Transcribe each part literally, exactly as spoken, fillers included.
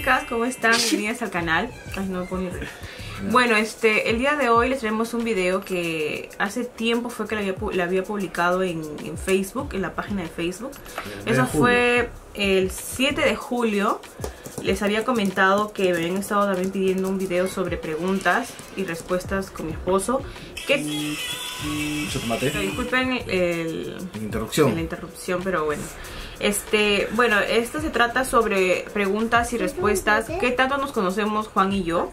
chicas, ¿cómo están? Bienvenidas al canal. Ay, no, por mi... Bueno, este, el día de hoy les traemos un video que hace tiempo fue que la había, la había publicado en, en Facebook, en la página de Facebook. Eso fue el siete de julio. Les había comentado que me habían estado también pidiendo un video sobre preguntas y respuestas con mi esposo. Que... Mate. Disculpen el, el, la, interrupción. la interrupción, pero bueno. Este, bueno, esto se trata sobre preguntas y respuestas. ¿Qué tanto nos conocemos Juan y yo?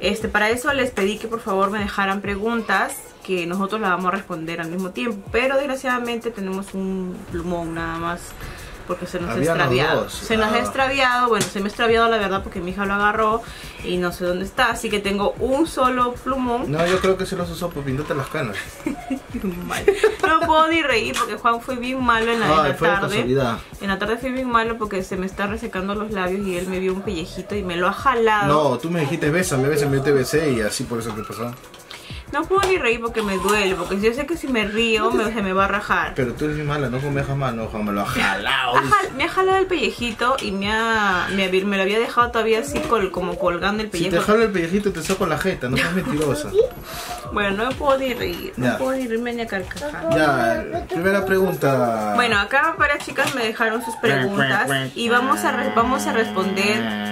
Este, para eso les pedí que por favor me dejaran preguntas que nosotros las vamos a responder al mismo tiempo. Pero desgraciadamente tenemos un plumón nada más, porque se nos ha extraviado. Se nos ha extraviado, bueno, se me ha extraviado la verdad porque mi hija lo agarró y no sé dónde está, así que tengo un solo plumón. No, yo creo que se los usó por pintarte las canas. No puedo ni reír porque Juan fue bien malo en la, ah, en la tarde. Casualidad. En la tarde fui bien malo porque se me está resecando los labios y él me vio un pellejito y me lo ha jalado. No, tú me dijiste bésame, bésame, yo te besé y así por eso te pasó. No puedo ni reír porque me duele, porque yo sé que si me río me, se me va a rajar. Pero tú eres mala, no me dejas mal, no, Juan, me lo ha jalado. Ajá, me ha jalado el pellejito y me ha, me, me lo había dejado todavía así col, como colgando el pellejo. Si te jalo el pellejito te saco la jeta, no seas mentirosa. Bueno, no me puedo ni reír, no ya. puedo ni reírme ni a carcajar. Ya, primera pregunta. Bueno, acá varias chicas me dejaron sus preguntas y vamos a, vamos a responder...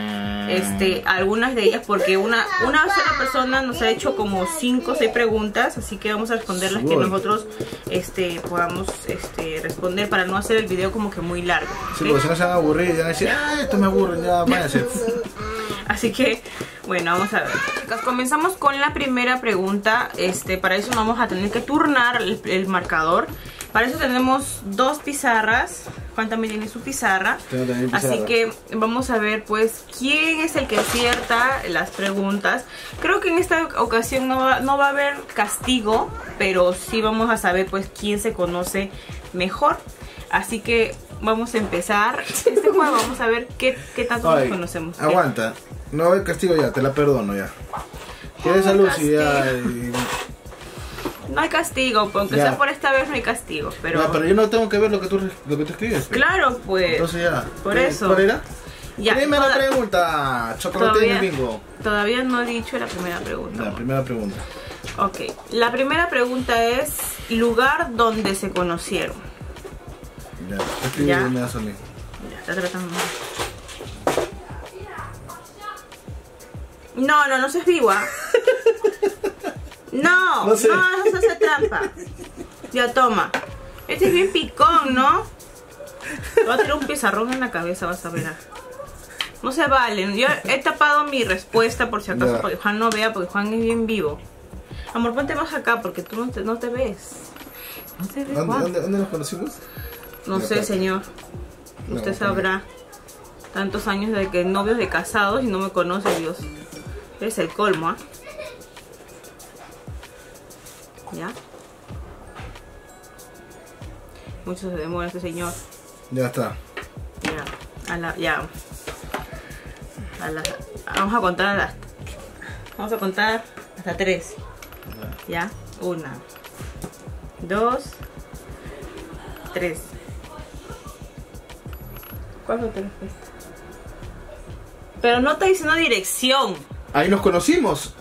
Este, algunas de ellas, porque una, una sola persona nos ha hecho como cinco o seis preguntas, así que vamos a responder las que nosotros este, podamos este, responder para no hacer el video como que muy largo. Sí, ¿sí? Porque si no se van a aburrir, ya van a decir, ah, esto me aburre, ya váyanse. Así que, bueno, vamos a ver. Chicas, comenzamos con la primera pregunta. Este, para eso vamos a tener que turnar el, el marcador. Para eso tenemos dos pizarras. Juan también tiene su pizarra. Tengo también pizarra. Así que vamos a ver pues quién es el que acierta las preguntas. Creo que en esta ocasión no va, no va a haber castigo, pero sí vamos a saber pues quién se conoce mejor. Así que vamos a empezar este juego, vamos a ver qué, qué tanto Ay, nos conocemos. Aguanta, no va a haber castigo ya, te la perdono ya. Quieres salud y ya... Y... No hay castigo, aunque sea por esta vez no hay castigo. Pero no, pero yo no tengo que ver lo que tú, lo que tú escribes. Claro, pues. Entonces ya. Por eso. ¿Cuál era? Ya, primera toda... pregunta. Chocolate y bingo. Todavía no he dicho la primera pregunta. La primera pregunta. Ok. La primera pregunta es lugar donde se conocieron. Ya. Este ya. Me da sonido. Ya, está tratando. No, no, no seas viva. No, no, sé. no, eso se hace trampa. Ya, toma. Este es bien picón, ¿no? Te voy a tirar un pizarrón en la cabeza, vas a ver. No se valen. Yo he tapado mi respuesta por si acaso, ya. para que Juan no vea, porque Juan es bien vivo. Amor, ponte más acá, porque tú no te, no te ves. No te ves, ¿Dónde, Juan. ¿Dónde, dónde nos conocimos? No sé, señor. No, Usted sabrá. Tantos años de que novios de casados y no me conoce, Dios. Es el colmo, ¿ah? ¿eh? ¿Ya? Mucho se demora este señor. Ya está. Ya. A la, ya. A la, vamos a contar a las... Vamos a contar hasta tres. Ya. Una. Dos. Tres. ¿Cuál fue tu respuesta? Pero no está diciendo dirección. Ahí nos conocimos.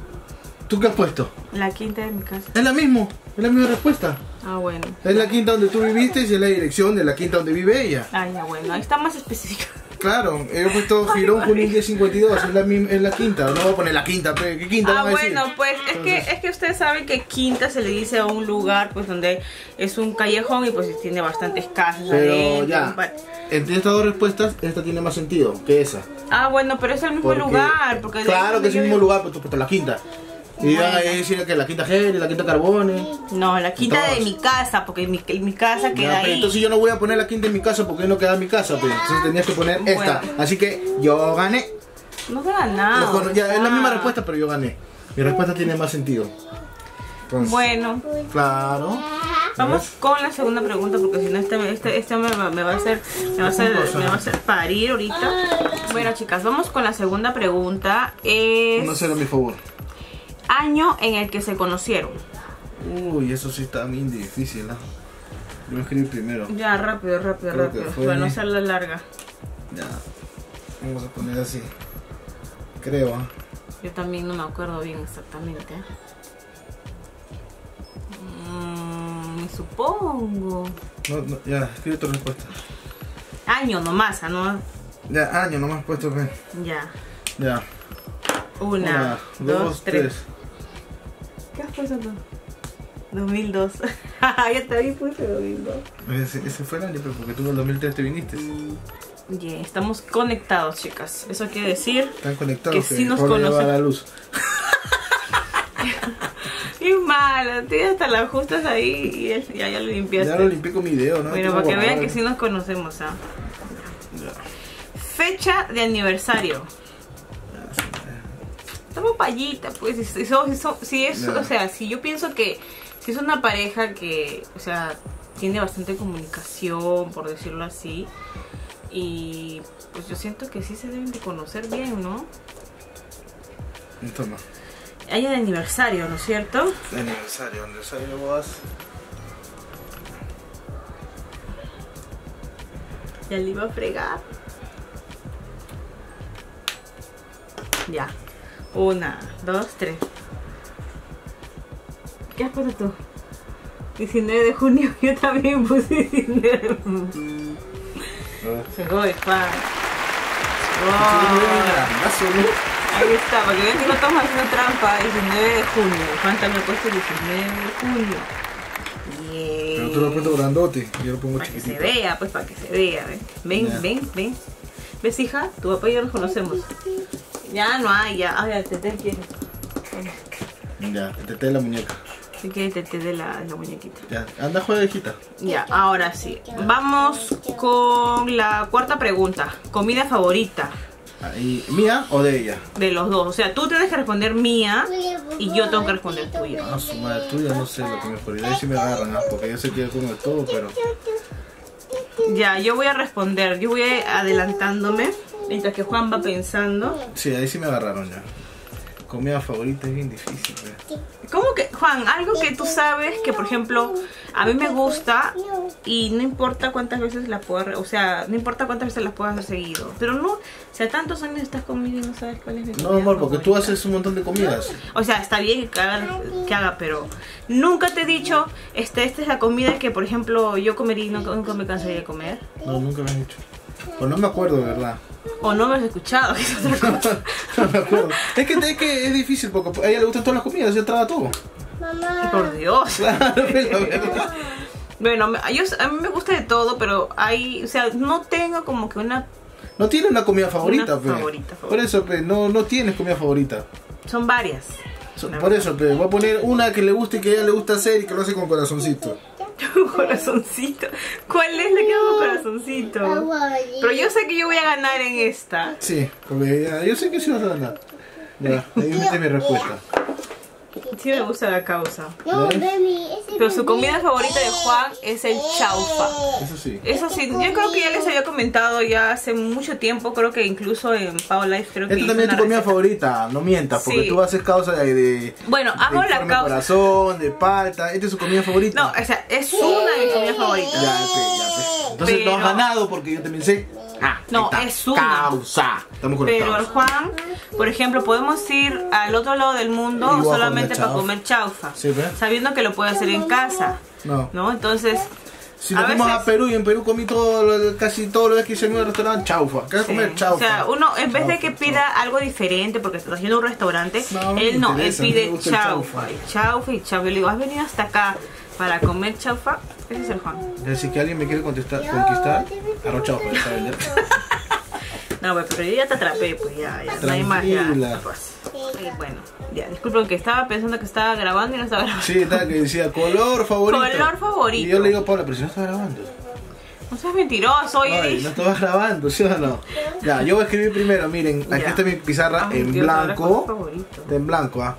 ¿Tú qué has puesto? La quinta de mi casa. Es la misma, es la misma respuesta. Ah, bueno. Es la quinta donde tú viviste y es la dirección de la quinta donde vive ella. Ah, ya, bueno, ahí está más específica. Claro, he puesto Girón Junín diez cincuenta y dos, es la, es la quinta, no voy a poner la quinta, pero ¿qué quinta? Ah, van a decir? Bueno, pues es que, es que ustedes saben que quinta se le dice a un lugar pues donde es un callejón y pues tiene bastantes casas. Pero adentro, ya, entre estas dos respuestas, esta tiene más sentido que esa. Ah, bueno, pero es el mismo porque, lugar. Porque claro que es el mismo lugar, pues tú has puesto la quinta. Y bueno. Ahí decía que la quinta Gel, la quinta Carbone. No, la quinta entonces, de mi casa, porque mi, mi casa queda no, ahí. Entonces yo no voy a poner la quinta de mi casa porque no queda mi casa. Pues. Entonces tenías que poner bueno. esta. Así que yo gané. No te ganado. Los, ya, es la misma respuesta, pero yo gané. Mi respuesta tiene más sentido. Entonces, bueno. Claro. Vamos ¿ves? con la segunda pregunta porque si no este, este, este me, me va a hacer me va a hacer, me va a hacer parir ahorita. Bueno, chicas, vamos con la segunda pregunta. Es... No será a mi favor. Año en el que se conocieron. Uy, eso sí está bien difícil, ¿eh? Yo escribí primero. Ya, rápido, rápido, Creo rápido. Para no ser la larga. Ya. Vamos a poner así. creo. Yo también no me acuerdo bien exactamente. Mm, supongo. No, no, ya, escribe tu respuesta. Año nomás, ¿no? Ya, año nomás puesto que. Ya. Ya. Una, Una dos, dos, tres. tres. ¿Qué has puesto tú? dos mil dos. Ya te había puesto dos mil dos. Ese, ese fue el año, pero porque tú en el dos mil tres te viniste. Mm. Yeah, estamos conectados, chicas. Eso quiere decir Están conectados, que si sí nos conocemos. La luz. Qué malo, tienes hasta las justas ahí y él, ya, ya lo limpiaste. Ya lo limpié con mi video, ¿no? Bueno, para que vean que sí nos conocemos, ¿ah? Ya. Fecha de aniversario. Estamos payita, pues. Si, si, si es, ya. o sea, si yo pienso que si es una pareja que, o sea, tiene bastante comunicación, por decirlo así. Y pues yo siento que sí se deben de conocer bien, ¿no? Toma. Año de aniversario, ¿no es cierto? De aniversario, aniversario vos. Ya le iba a fregar. Ya. Una, dos, tres. ¿Qué has puesto tú? diecinueve de junio, yo también puse diecinueve de junio. Se voy, pa. Ahí está, porque vean que no estamos haciendo trampa. diecinueve de junio. Juan también ha puesto diecinueve de junio. Yeah. Pero tú lo has puesto grandote. Yo lo pongo chiquitito. Para que se vea, pues, para que se vea. ¿eh? Ven, yeah. ven, ven. ¿Ves, hija? Tu papá y yo nos conocemos. Ya no hay, ya. Ah, ya, Tete quiere. Ya, Tete de la muñeca. Si quieres, Tete de la, la muñequita. Ya, anda, juega, hijita. Ya, ahora sí. Vamos con la cuarta pregunta. ¿Comida favorita? Ahí, ¿mía o de ella? De los dos. O sea, tú tienes que responder mía y yo tengo que responder tuya. Ah, su madre, tuya no sé lo que me ocurrió. Ahí sí me agarran, ¿ah? Porque yo sé que yo como de todo, pero... Ya, yo voy a responder. Yo voy adelantándome mientras que Juan va pensando. Sí, ahí sí me agarraron ya. Comida favorita es bien difícil. ¿eh? ¿Cómo que, Juan? Algo que tú sabes que, por ejemplo, a mí me gusta y no importa cuántas veces la puedo, o sea, no importa cuántas veces las puedo hacer seguido. Pero no, o sea, tantos años estás conmigo y no sabes cuál es mi comida. No, amor, porque tú haces un montón de comidas. O sea, está bien que haga, que haga, pero nunca te he dicho, este, esta es la comida que, por ejemplo, yo comería y no, nunca me cansaría de comer. No, nunca me has dicho. O no me acuerdo, ¿verdad? O no me has escuchado. No me acuerdo. Es que, es que es difícil porque a ella le gustan todas las comidas, ella traga todo. Mamá. Por Dios. Claro, la verdad. Bueno, yo, a mí me gusta de todo, pero hay, o sea, no tengo como que una... No tienes una comida favorita, pero. Favorita, favorita. Por eso, pe, no, no tienes comida favorita. Son varias. So, por verdad. eso, pe, voy a poner una que le guste y que a ella le gusta hacer y que lo hace con corazoncito. Corazoncito. ¿Cuál es la que hago corazoncito? Pero yo sé que yo voy a ganar en esta. Sí, porque yo sé que sí vas a ganar. Ya, ahí viste mi respuesta. Sí me gusta la causa. Pero su comida favorita de Juan es el chaufa. Eso sí. Eso sí, yo creo que ya les había comentado ya hace mucho tiempo, creo que incluso en Pau Life creo que... Esta también es tu comida favorita, no mientas, porque sí. tú haces causa de... de bueno, hago de la causa. De corazón, de palta, esta es su comida favorita. No, o sea, es una de mis comidas favoritas. Ya, ya, ya. Entonces pero... no has ganado porque yo también sé... Ah, no, es una causa. Pero el Juan, por ejemplo, podemos ir al otro lado del mundo solamente para comer chaufa, sí, sabiendo que lo puede hacer en casa. No, ¿no? Entonces, si nos vamos a Perú y en Perú comí todo, casi todo lo que hice en un restaurante, chaufa. ¿Qué sí. comer chaufa? O sea, uno en vez chaufa, de que pida chaufa. algo diferente porque está haciendo un restaurante, no, él no, él pide chaufa, y chaufa y chaufa. Yo le digo, ¿has venido hasta acá para comer chaufa? Ese es el Juan. Así que alguien me quiere contestar, conquistar, arroz chaufa. No, pero yo ya te atrapé, pues ya, ya no hay más. Ya, y bueno, ya, disculpen que estaba pensando que estaba grabando y no estaba grabando. Sí, estaba que decía color favorito. Color favorito. Y yo le digo, Paula, pero si no estaba grabando. No seas mentiroso, oye. Ay, no estabas grabando, ¿sí o no? Ya, yo voy a escribir primero, miren, aquí ya. está mi pizarra Ay, en, Dios, blanco, está en blanco. En blanco, ah.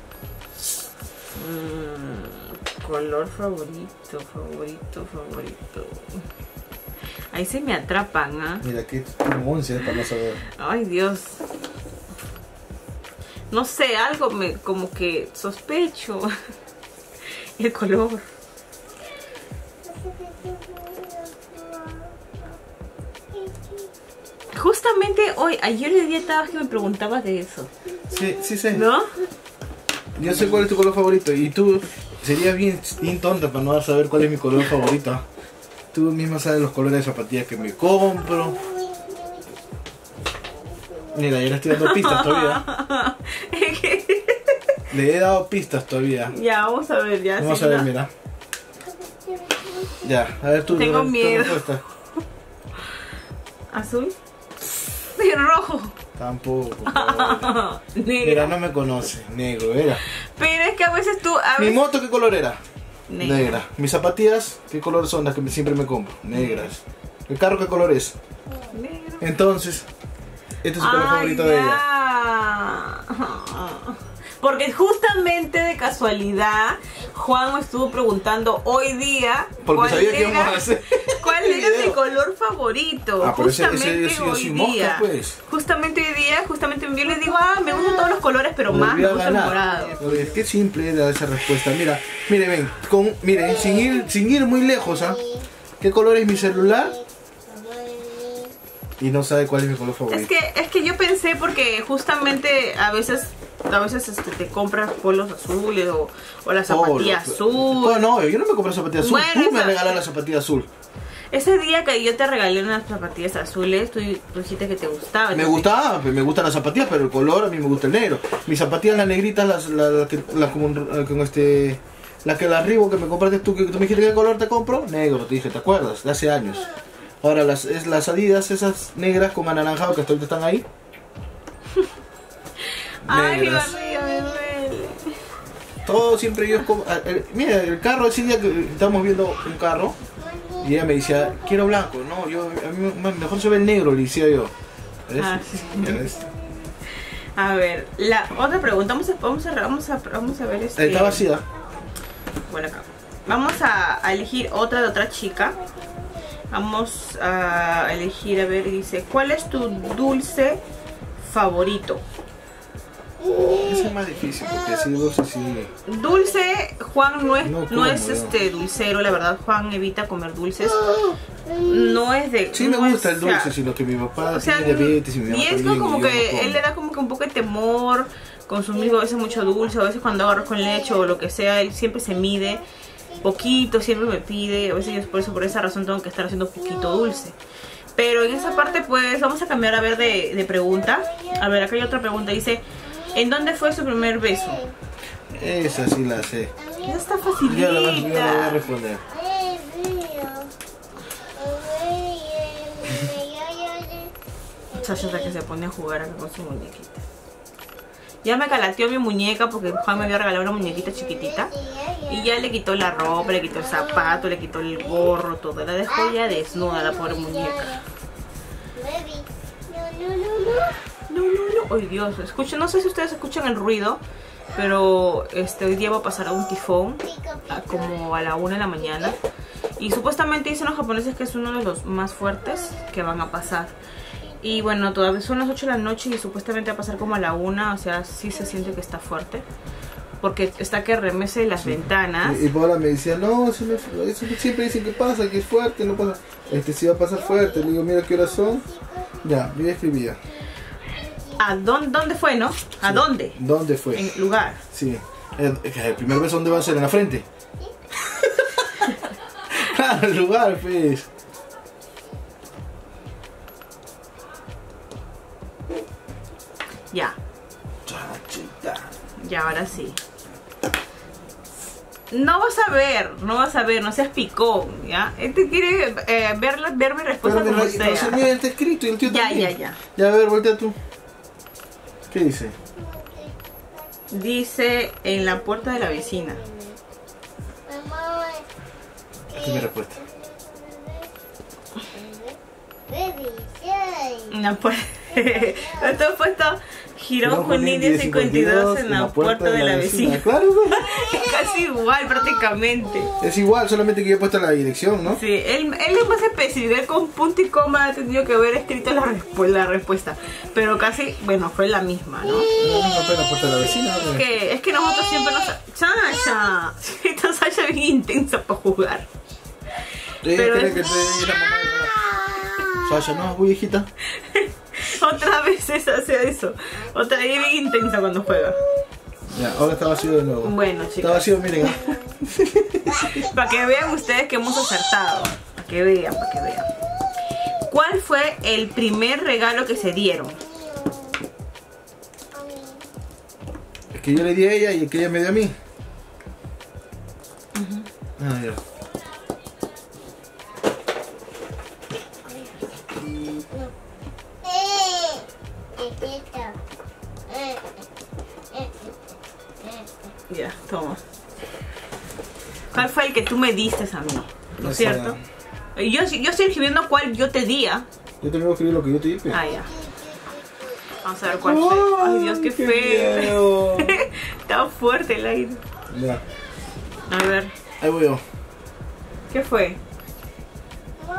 Color favorito, favorito, favorito. Ahí se me atrapan, ¿ah? ¿eh? Mira, aquí tengo once para no saber. Ay, Dios. No sé, algo me como que sospecho. El color. Justamente hoy, ayer de día estabas que me preguntabas de eso. Sí, sí sé. ¿No? Yo sé cuál es tu color favorito y tú serías bien, bien tonta para no saber cuál es mi color favorito. Tú misma sabes los colores de zapatillas que me compro. Mira, yo le estoy dando pistas todavía. Le he dado pistas todavía. Ya, vamos a ver, ya. Vamos sí, a ver, no. Mira. Ya, a ver tú. Tengo tu, miedo. Tu respuesta. ¿Azul? Sí, rojo. Tampoco. Negro. Mira, no me conoce. Negro, era. Pero es que a veces tú... A veces... ¿Mi moto qué color era? Negra. Negra. ¿Mis zapatillas qué color son las que siempre me compro? Negras. ¿El carro qué color es? Negro. Entonces, este es su color favorito ya. de ella. Porque justamente de casualidad Juan me estuvo preguntando hoy día cuál era, cuál era mi color favorito. Ah, justamente ese, ese, hoy día mosca, pues. Justamente hoy día, justamente yo les digo, ah, me gustan todos los colores, pero me más me gusta el morado. Es que simple era esa respuesta. Mira, miren, ven, con, miren, sin ir, sin ir muy lejos, ¿ah? ¿Qué color es mi celular? Y no sabe cuál es mi color favorito. Es que, es que yo pensé porque justamente a veces... A veces este, te compras polos azules o, o la zapatilla oh, azul. Oh, no, yo no me compré zapatilla azul. Bueno, tú me regalas la zapatilla azul. Ese día que yo te regalé unas zapatillas azules, tú, tú dijiste que te gustaba. Me gustaba, me gustan las zapatillas, pero el color a mí me gusta el negro. Mis zapatillas, las negritas, las, las, las, que, las como, como este, las que las Reebok que me compraste tú, que tú me dijiste qué color te compro, negro, te dije, ¿te acuerdas? De hace años. Ahora las, es, las Adidas, esas negras con anaranjado que hasta ahorita están ahí. Ay, mi barriga me duele. Todo siempre yo como... El, mira, el carro, ese día que estamos viendo un carro y ella me decía, quiero blanco. No, yo, a mí mejor se ve el negro, le decía yo. Ah, sí. A ver, la otra pregunta, vamos a, vamos a, vamos a, vamos a ver esto. Está vacía. Bueno, acá. Vamos a, a elegir otra de otra chica. Vamos a elegir, a ver, dice, ¿cuál es tu dulce favorito? Ese es más difícil porque así dulce sí. Dulce, Juan no es, no, no es este dulcero, la verdad. Juan evita comer dulces. No es de... Sí no me gusta es, el dulce, o sea, sino que mi papá o sea, tiene diabetes y mi mamá y es también, como y que no él le da como que un poco de temor consumir a veces mucho dulce, a veces cuando agarro con leche o lo que sea, él siempre se mide poquito, siempre me pide. A veces yo por eso, por esa razón tengo que estar haciendo poquito dulce. Pero en esa parte pues vamos a cambiar a ver de, de pregunta. A ver, acá hay otra pregunta, dice... ¿En dónde fue su primer beso? Esa sí la sé. Ya está facilita. Yo la, yo la voy a responder. Muchacha que se pone a jugar acá con su muñequita. Ya me calateó mi muñeca porque Juan me había regalado una muñequita chiquitita. Y ya le quitó la ropa, le quitó el zapato, le quitó el gorro, todo. La dejó ya desnuda la pobre muñeca. No, no, no, oh, Dios, escuchen, no sé si ustedes escuchan el ruido, pero este, hoy día va a pasar un tifón a, como a la una de la mañana. Y supuestamente dicen los japoneses que es uno de los más fuertes que van a pasar. Y bueno, todavía son las ocho de la noche y supuestamente va a pasar como a la una, o sea, sí se siente que está fuerte. Porque está que remece las sí. ventanas. Y, y Paola me decía, no, se me, eso siempre dicen que pasa, que es fuerte, no pasa. Este sí va a pasar fuerte, le digo, mira qué horas son. Ya, yo ya escribía. ¿A dónde, dónde fue, no? ¿A sí. dónde? ¿Dónde fue? En lugar. Sí. El, el primer beso, ¿dónde va a ser? ¿En la frente? Claro, el lugar, pues. Ya. Ya, ahora sí. No vas a ver, no vas a ver, no seas picón, ¿ya? Este quiere eh, ver, ver mi respuesta como no, sea. No, mira, está escrito y el tío ya, también. Ya, ya, ya. Ya, a ver, voltea tú. ¿Qué dice? Dice, en la puerta de la vecina. Esta es mi respuesta. En la puerta... Estoy puesto... Giró con línea cincuenta y dos en la puerta de la vecina. Claro, es casi igual prácticamente. Es igual, solamente que yo he puesto la dirección, ¿no? Sí, él, él es más específico, él con punto y coma ha tenido que haber escrito la, resp la respuesta. Pero casi, bueno, fue la misma, ¿no? No fue la puerta de la vecina. Que es que nosotros siempre nos... ¡Sasha! Esta Sasha es bien intensa para jugar. Pero es... que te... Sasha, no, uy, hijita. Otra vez hace eso. Otra vez bien intensa cuando juega. Ya, ahora está vacío de nuevo. Bueno, chicos. Está vacío, miren. Para que vean ustedes que hemos acertado. Para que vean, para que vean. ¿Cuál fue el primer regalo que se dieron? El que yo le di a ella y el que ella me dio a mí. Uh-huh. Ah, ya. Ya, toma. ¿Cuál fue el que tú me diste a mí? ¿No es cierto? Yo, yo estoy escribiendo cuál yo te di. Yo también voy a escribir lo que yo te dije. Ah, ya. Vamos a ver cuál fue. Ay, Dios, qué, qué feo. Está fuerte el aire. Ya. A ver. Ahí voy yo. ¿Qué fue?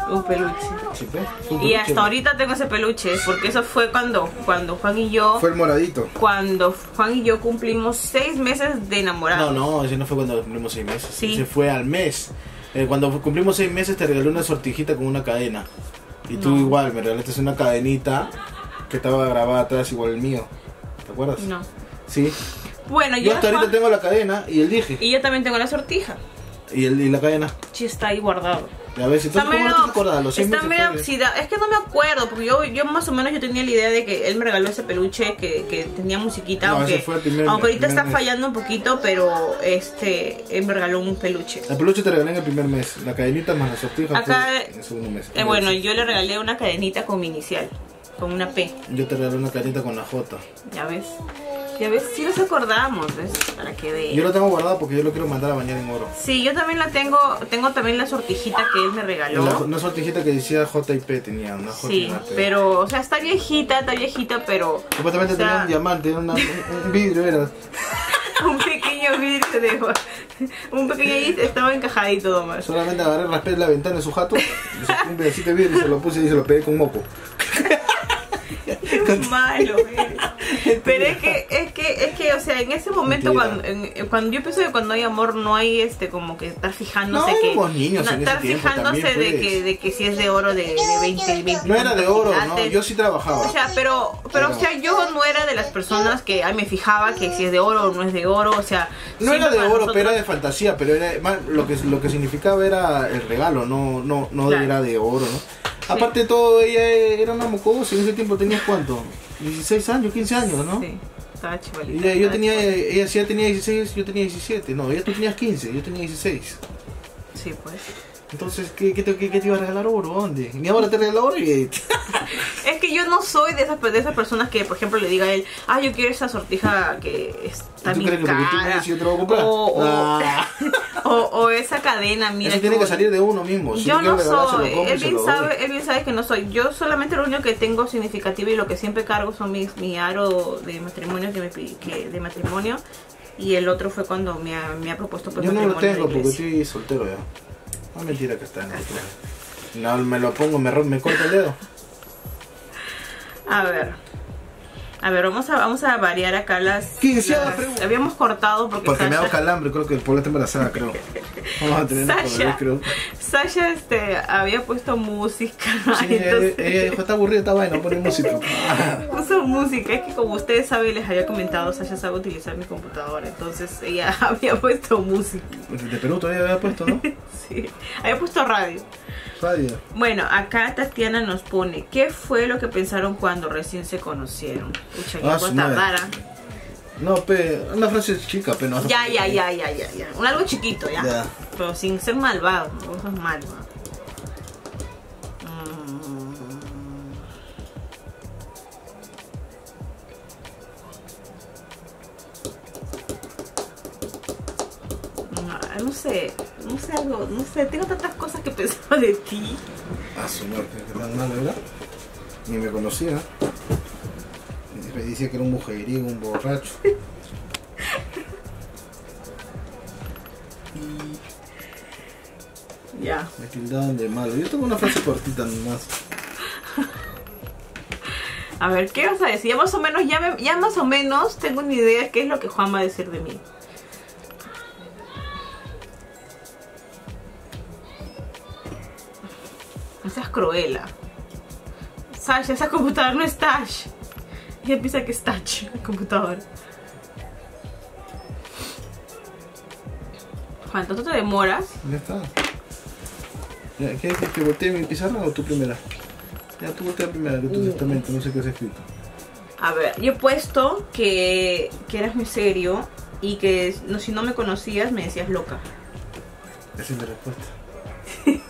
Un peluche. Sí, ¿eh? Un peluche. Y hasta ahorita tengo ese peluche, porque eso fue cuando, cuando Juan y yo... Fue el moradito. Cuando Juan y yo cumplimos seis meses de enamorados. No, no, ese no fue cuando cumplimos seis meses. Sí. Ese fue al mes. Eh, cuando cumplimos seis meses te regalé una sortijita con una cadena. Y tú no. Igual, me regalaste una cadenita que estaba grabada atrás igual el mío. ¿Te acuerdas? No. Sí. Bueno, yo, yo hasta Juan... ahorita tengo la cadena y el dije. Y yo también tengo la sortija. ¿Y, el, y la cadena? Sí, está ahí guardado. A ver, si tú no te Está medio oxidado. Es que no me acuerdo, porque yo, yo más o menos yo tenía la idea de que él me regaló ese peluche que, que tenía musiquita. No, aunque primer, aunque ahorita está mes. fallando un poquito, pero este él me regaló un peluche. El peluche te regalé en el primer mes, la cadenita más la sortija en el segundo mes. Eh, bueno, yo le regalé una cadenita con mi inicial, con una P. Yo te regalé una cadenita con la J. Ya ves. Ya ves, si sí nos acordamos, ¿ves? Para que vean. Yo lo tengo guardado porque yo lo quiero mandar a bañar en oro. Sí, yo también la tengo, tengo también la sortijita que él me regaló. La, una sortijita que decía J y P tenía, una J. Sí, pero, o sea, está viejita, está viejita, pero... Supuestamente o sea... tenía un diamante, una, un vidrio era. Un pequeño vidrio dejó. Un pequeño vidrio estaba encajadito nomás. Solamente agarré, raspé la ventana de su jato, un pedacito de vidrio y se lo puse y se lo pegué con moco. Qué malo, eres. Pero es que, es que, es que, o sea, en ese momento cuando, en, cuando yo pienso que cuando hay amor no hay este como que estar fijándose no, que éramos niños no, en estar ese fijándose tiempo, de, que, de que si es de oro de, de veinte, veinte. No era de oro, no, yo sí trabajaba. O sea, pero, pero, pero, o sea, yo no era de las personas que ay, me fijaba que si es de oro o no es de oro, o sea. No era de oro, nosotros... pero era de fantasía, pero era más, lo que lo que significaba era el regalo, no, no, no claro. Era de oro, ¿no? Sí. Aparte de todo, ella era una mocosa y en ese tiempo tenías ¿cuánto? dieciséis años, quince años, ¿no? Sí, estaba chivalita. Ella, yo tenía, ella sí tenía dieciséis, yo tenía diecisiete. No, ella tú tenías quince, yo tenía dieciséis. Sí, pues. Entonces, ¿qué, qué, te, qué, qué te iba a regalar oro? ¿Dónde? Ni ahora te regaló oro y... Es que yo no soy de esas, de esas personas que, por ejemplo, le diga a él, ah, yo quiero esa sortija que está bien cara. ¿Tú crees que porque tú me dices yo te lo voy a comprar? O, o, ah. o, o esa cadena, mira. Eso tiene como... que salir de uno mismo. Si yo no regalar, soy. Compro, él, bien sabe, él bien sabe que no soy. Yo solamente lo único que tengo significativo y lo que siempre cargo son mis, mi aro de matrimonio que me que de matrimonio. Y el otro fue cuando me ha, me ha propuesto por yo matrimonio. Yo no lo tengo porque estoy soltero ya. No, mentira que está en el otro. No, me lo pongo, me, me corta el dedo. A ver. A ver, vamos a, vamos a variar acá las... quinceava pregunta. Habíamos cortado porque Porque Sasha... me hago calambre, creo que el pueblo está embarazada, creo. Vamos a tener Sasha, creo. Sasha este, había puesto música. Sí, entonces... ella dijo, está aburrida esta vaina, pone música. Puso música, es que como ustedes saben, les había comentado, Sasha sabe utilizar mi computadora. Entonces ella había puesto música. De Perú todavía había puesto, ¿no? Sí, había puesto radio. Radio. Bueno, acá Tatiana nos pone, ¿qué fue lo que pensaron cuando recién se conocieron? Pucha, qué cosa rara. No, pe, una frase chica, pero no. Ya, ya, ya, ya, ya, ya. Un algo chiquito, ya. ya. Pero sin ser malvado, no sos malo. No, no sé. No sé algo, no sé, tengo tantas cosas que pensaba de ti. Ah, señor, que tan mal, ¿verdad? Ni me conocía. Me decía que era un mujeriego, un borracho. Ya. Yeah. Me tildaban de malo. Yo tengo una frase cortita nomás. A ver, ¿qué vas a decir? Ya más o menos, ya, me, ya más o menos tengo una idea de qué es lo que Juan va a decir de mí. Esa es Cruella. Sasha, esa computadora no es Tash. Ella piensa que es Tash, la computadora. Juan, ¿tú te demoras? Ya está. ¿Quieres que voltee mi pizarra o tú primera? Ya tú volteas primera, de tu testamento, no sé qué has escrito. A ver, yo he puesto que, que eras muy serio y que no, si no me conocías me decías loca. Esa es mi respuesta.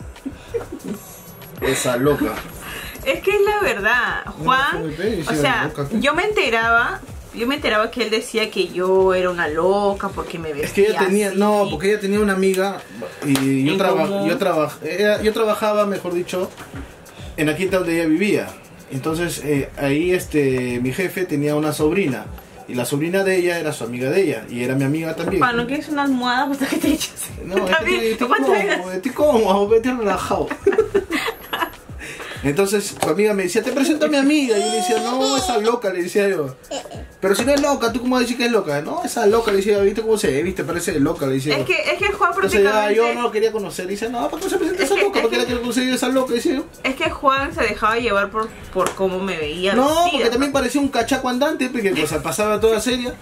Esa loca. Es que es la verdad, Juan. O sea, yo me enteraba, yo me enteraba que él decía que yo era una loca porque me vestía. Es que ella tenía, así. no, porque ella tenía una amiga y yo trabajaba, yo traba, ella, yo trabajaba, mejor dicho, en la quinta donde ella vivía. Entonces eh, ahí este mi jefe tenía una sobrina y la sobrina de ella era su amiga de ella y era mi amiga también. Papá, ¿no quieres una almohada para que te echas? No, estoy cómodo, vete relajado. Entonces su amiga me decía, te presento a mi amiga, y yo le decía, no, esa loca, le decía yo. Pero si no es loca, ¿tú cómo vas a decir que es loca? No, esa loca, le decía, ¿viste cómo se ve? ¿Viste? Parece loca, le decía. Es que, es que Juan prácticamente... Entonces, ya, yo no quería conocer, le decía, no, ¿para qué se presenta esa loca? ¿Para qué la quiero conseguir esa loca? Le decía yo. Es que Juan se dejaba llevar por, por cómo me veía. No, vestida, porque también parecía un cachaco andante, porque o sea, pasaba toda seria.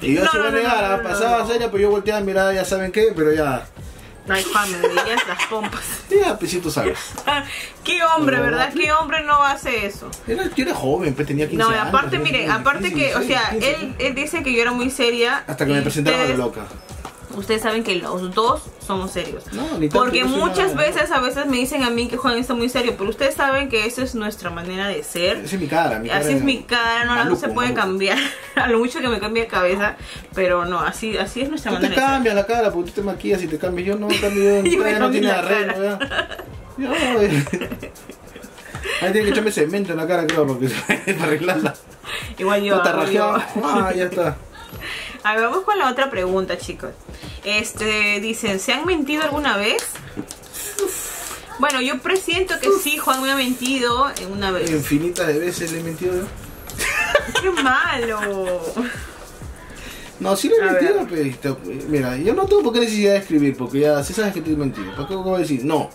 Y yo no, se iba a negar, no, no, pasaba no, no. seria, pues yo volteaba, miraba, ya saben qué, pero ya... Ay, Juan, me veías las pompas. Ya, pues sí, tú sabes. Qué hombre, no, ¿verdad? ¿Qué hombre no hace eso? Era, yo era joven, pues tenía quince no, años. No, aparte, miren, aparte quince, que, quince, o sea, quince, él, quince. él dice que yo era muy seria. Hasta que me presentaba ustedes, de loca. Ustedes saben que los dos somos serios. No, ni porque tanto, muchas nada, veces, a veces me dicen a mí que Juan está muy serio, pero ustedes saben que esa es nuestra manera de ser. Esa es mi cara, mi cara. Así es mi cara, no, maluco, no se puede maluco. cambiar. A lo mucho que me cambie de cabeza, pero no, así, así es nuestra tú manera de ser. Te cambias la cara, porque tú te maquillas y te cambias. Yo no cambio, yo yo no tiene arreglo, ¿verdad? Yo, ahí tiene que echarme cemento en la cara, creo, porque para arreglarla. Igual yo. No, yo. Ah, ya está. A ver, vamos con la otra pregunta, chicos. Este, dicen, ¿se han mentido alguna vez? Bueno, yo presiento que sí, Juan me ha mentido en una vez. Infinitas de veces le he mentido yo. ¡Qué malo! No, sí le he mentido, pero mira, yo no tengo por qué necesidad de escribir, porque ya sí sabes que te he mentido. ¿Para qué voy a decir? No.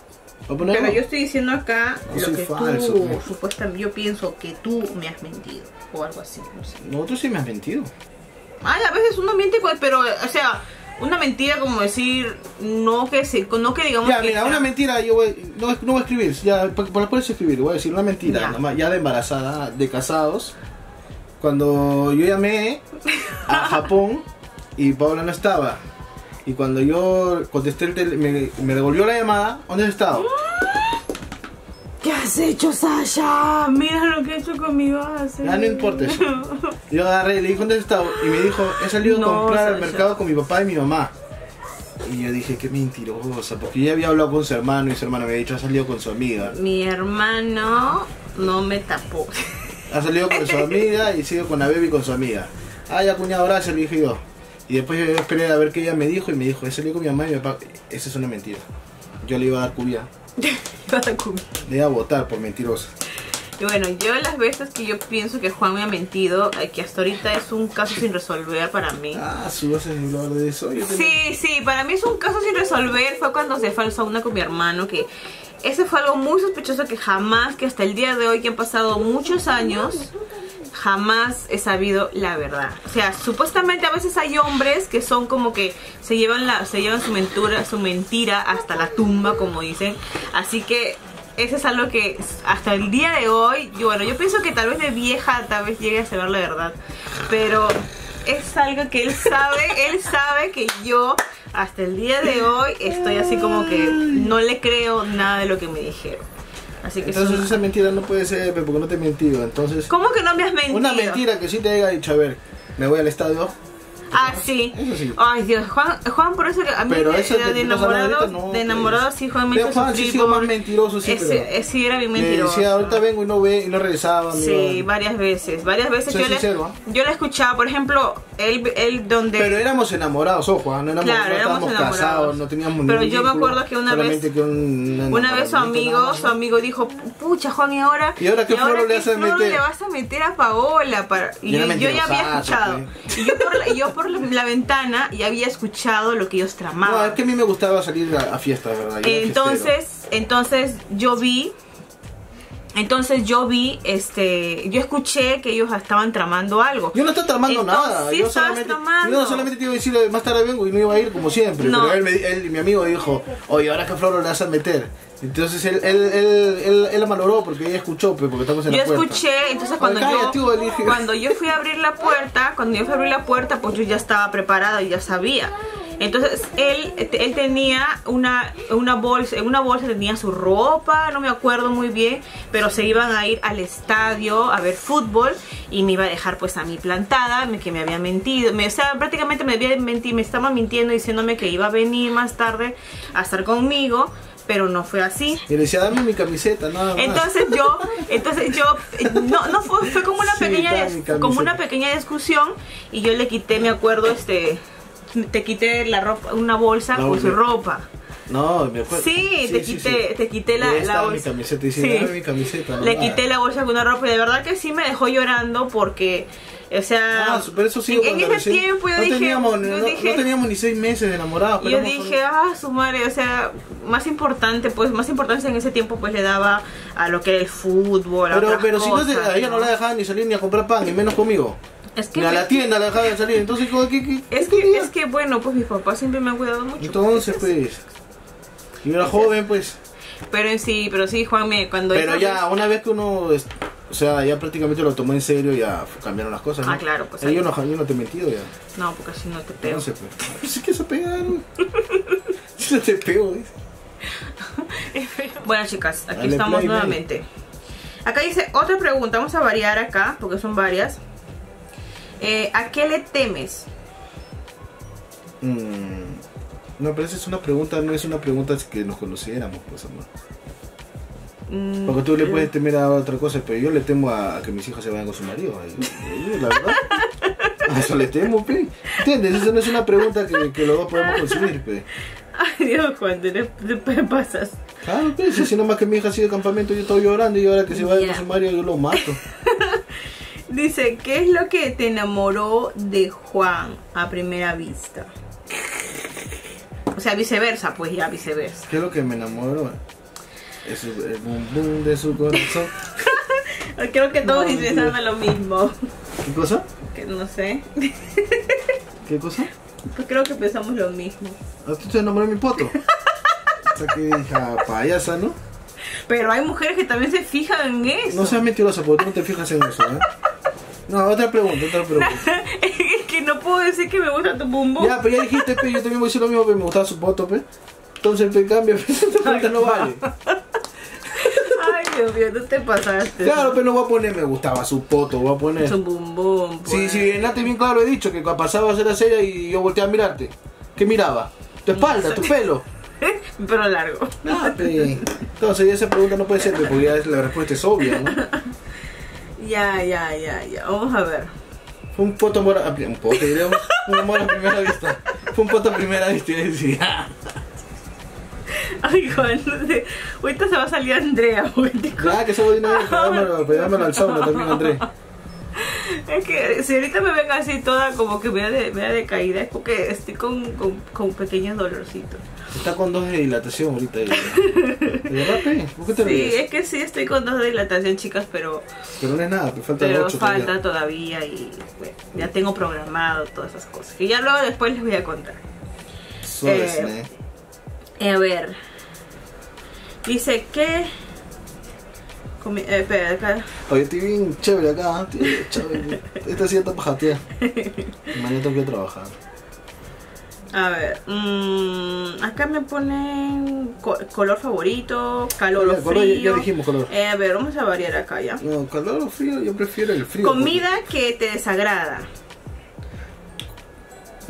Pero yo estoy diciendo acá no, lo que falso, tú, no. supuestamente, yo pienso que tú me has mentido o algo así, no sé. No, tú sí me has mentido. Ay, a veces uno miente, pero, o sea, una mentira como decir, no que se, no que digamos ya, que... mira, una mentira, yo voy, no, no voy a escribir, ya, por la puedes escribir, voy a decir una mentira, ya. Nada más, ya de embarazada, de casados, cuando yo llamé a Japón y Paola no estaba. Y cuando yo contesté el tele, me, me devolvió la llamada, ¿dónde has estado? ¿Qué has hecho, Sasha? Mira lo que he hecho conmigo. Ya no importa eso. Yo agarré y le dije, ¿dónde has estado? Y me dijo, he salido no, a comprar Sasha. al mercado con mi papá y mi mamá. Y yo dije, qué mentirosa, porque yo había hablado con su hermano y su hermano me había dicho, ha salido con su amiga. Mi hermano no me tapó. Ha salido con su amiga y sigue con la baby con su amiga. Ah, ya cuñado, gracias, le dije yo. Y después yo esperé a ver qué ella me dijo y me dijo, he salido con mi mamá y mi papá. Esa es una mentira. Yo le iba a dar cubia. Le iba a dar cubia. Le iba a votar por mentirosa. Y bueno, yo las veces que yo pienso que Juan me ha mentido, que hasta ahorita es un caso sin resolver para mí. Ah, ¿sí vas a hablar de eso? Yo sí, sí, para mí es un caso sin resolver. Fue cuando se fue al sauna con mi hermano, que ese fue algo muy sospechoso que jamás, que hasta el día de hoy, que han pasado muchos años... Jamás he sabido la verdad. O sea, supuestamente a veces hay hombres que son como que se llevan la, se llevan su mentira, su mentira hasta la tumba, como dicen. Así que eso es algo que hasta el día de hoy, yo, bueno, yo pienso que tal vez de vieja tal vez llegue a saber la verdad. Pero es algo que él sabe, él sabe que yo hasta el día de hoy estoy así como que no le creo nada de lo que me dijeron. Así que entonces una... esa mentira no puede ser, porque no te he mentido. Entonces, ¿cómo que no me has mentido? Una mentira que sí te haya dicho, a ver, me voy al estadio. Ah, sí. Eso sí. Ay, Dios, Juan, Juan por eso que a mí pero de, eso de, de enamorados, no, de enamorados sí, Juan me Juan sí sido más mentiroso, sí, ese, pero... Sí, era bien mentiroso. Sí, ahorita vengo y no ve, y no regresaba. Sí, amigo. varias veces, varias veces Soy yo sincero, le, ¿eh? yo la escuchaba, por ejemplo, él, él donde... Pero éramos enamorados, ojo, Juan, no éramos, claro, no éramos enamorados. casados, no teníamos Pero ningún yo me acuerdo que una vez, que un una vez su amigo, su amigo dijo, pucha, Juan, ¿y ahora? ¿Y ahora qué flor le vas a meter? le vas a meter a Paola? Y yo ya había escuchado. Y yo por la ventana y había escuchado lo que ellos tramaban. No, es que a mí me gustaba salir a, a fiestas, ¿verdad? Yo entonces, entonces yo vi Entonces yo vi, este, yo escuché que ellos estaban tramando algo. Yo no estaba tramando Entonces, nada. Sí yo, solamente, tramando. yo solamente te iba a decirle más tarde vengo y no iba a ir como siempre. No. Pero él, me, él, mi amigo dijo, oye, ahora que a Floro le vas a meter. Entonces él, él, él, él, él la malogró porque ella escuchó, porque estamos en yo la puerta. Yo escuché, entonces cuando yo, tú, cuando yo fui a abrir la puerta, cuando yo fui a abrir la puerta, pues yo ya estaba preparada y ya sabía. Entonces él, él tenía una, una bolsa, en una bolsa tenía su ropa, no me acuerdo muy bien, pero se iban a ir al estadio a ver fútbol y me iba a dejar pues a mí plantada, que me había mentido, me, o sea, prácticamente me había mentido, me estaba mintiendo diciéndome que iba a venir más tarde a estar conmigo. Pero no fue así. Y le decía, dame mi camiseta, nada más. Entonces yo, entonces yo, no, no fue, fue como una sí, pequeña, como una pequeña discusión y yo le quité, me acuerdo, este, te quité la ropa, una bolsa no, con su ropa. No, me acuerdo. Sí, sí, te, sí, quité, sí. te quité la, la bolsa. Mi camiseta, dice, sí. dame mi camiseta, no, le nada. quité la bolsa con una ropa y de verdad que sí me dejó llorando porque... O sea, ah, pero eso sí, en, en ese tiempo yo, no dije, teníamos, yo no, dije, no teníamos ni seis meses de enamorados. Yo dije, un... ah, su madre, o sea, más importante, pues, más importancia en ese tiempo pues le daba a lo que era el fútbol. Pero, a pero cosas, si no, a ella no la dejaban ni salir ni a comprar pan, ni menos conmigo. Es que ni a la tienda la dejaban salir, entonces, ¿qué, qué, qué, es, qué que, es que, bueno, pues mis papás siempre me han cuidado mucho. Entonces, pues, yo era joven, pues. Pero sí, pero sí, Juanme, cuando... Pero ya, joven, una vez que uno... Es, O sea, ya prácticamente lo tomó en serio y ya cambiaron las cosas, ¿no? Ah, claro, pues... Yo no, yo no te he metido ya. No, porque si no te pego. No sé, pues... Es que se pegaron. Si no te pego, dice. Bueno, chicas, aquí Dale estamos play, nuevamente. Play. Acá dice otra pregunta, vamos a variar acá, porque son varias. Eh, ¿A qué le temes? Mm, no, pero esa es una pregunta, no es una pregunta que nos conociéramos, pues, amor. Porque tú le puedes temer a otra cosa, pero yo le temo a que mis hijos se vayan con su marido. Yo, yo, la verdad, a eso le temo, pe. ¿Entiendes? Esa no es una pregunta que, que los dos podemos consumir, pe. Ay, Dios, Juan, te, te pasas. Claro, pe, si no más que mi hija ha sido de campamento, yo estoy llorando y ahora que se vaya yeah. con su marido yo lo mato. Dice, ¿qué es lo que te enamoró de Juan a primera vista? O sea, viceversa, pues ya, viceversa. ¿Qué es lo que me enamoró? Es el bum bum de su corazón. Creo que todos dicen lo mismo. ¿Qué cosa? Que no sé. ¿Qué cosa? Pues creo que pensamos lo mismo. ¿A tú te enamoró de mi poto? O sea que hija payasa, ¿no? Pero hay mujeres que también se fijan en eso. No seas mentirosa porque tú no te fijas en eso, ¿eh? No, otra pregunta, otra pregunta. Es que no puedo decir que me gusta tu bum bum. Ya, pero ya dijiste, pe, yo también voy a decir lo mismo que me gustaba su poto, pe. Entonces te cambia, pero no vale. Dios mío, no te pasaste. Claro, pero no voy a poner me gustaba su poto, voy a poner su bombón. Sí, sí, Nate bien claro he dicho que pasaba a ser la serie y yo volteé a mirarte. ¿Qué miraba? Tu espalda, no sé. Tu pelo. Pero largo. Ah, pues. Entonces esa pregunta no puede ser, porque ya la respuesta es obvia, ¿no? Ya, ya, ya, ya. Vamos a ver. Fue un poto amor a un poto, digamos, un amor a primera vista. Fue un poto a primera vista y decía. Ay, Juan, no sé. Ahorita se va a salir Andrea. Ah, que se va a ir a pegarme al sauna también, Andrea. Es que si ahorita me ven así toda como que me da de, me da de caída, es porque estoy con, con, con pequeños dolorcitos. Está con dos de dilatación ahorita. ¿De rape? ¿Por qué te ríes? Sí, es que sí estoy con dos de dilatación, chicas, pero... Pero no es nada, pero falta ocho todavía. Falta todavía y bueno, ya tengo programado todas esas cosas. Que ya luego después les voy a contar. Suaves, eh, ¿eh? A ver, dice que... Comi eh, espera, acá. Oye, estoy bien chévere acá, tío, chévere. Esta sí está pajatea. Mañana tengo que trabajar. A ver, mmm, acá me ponen co color favorito, calor o frío. Ya, ya dijimos color. Eh, a ver, vamos a variar acá ya. No, calor o frío, yo prefiero el frío. Comida porque... que te desagrada.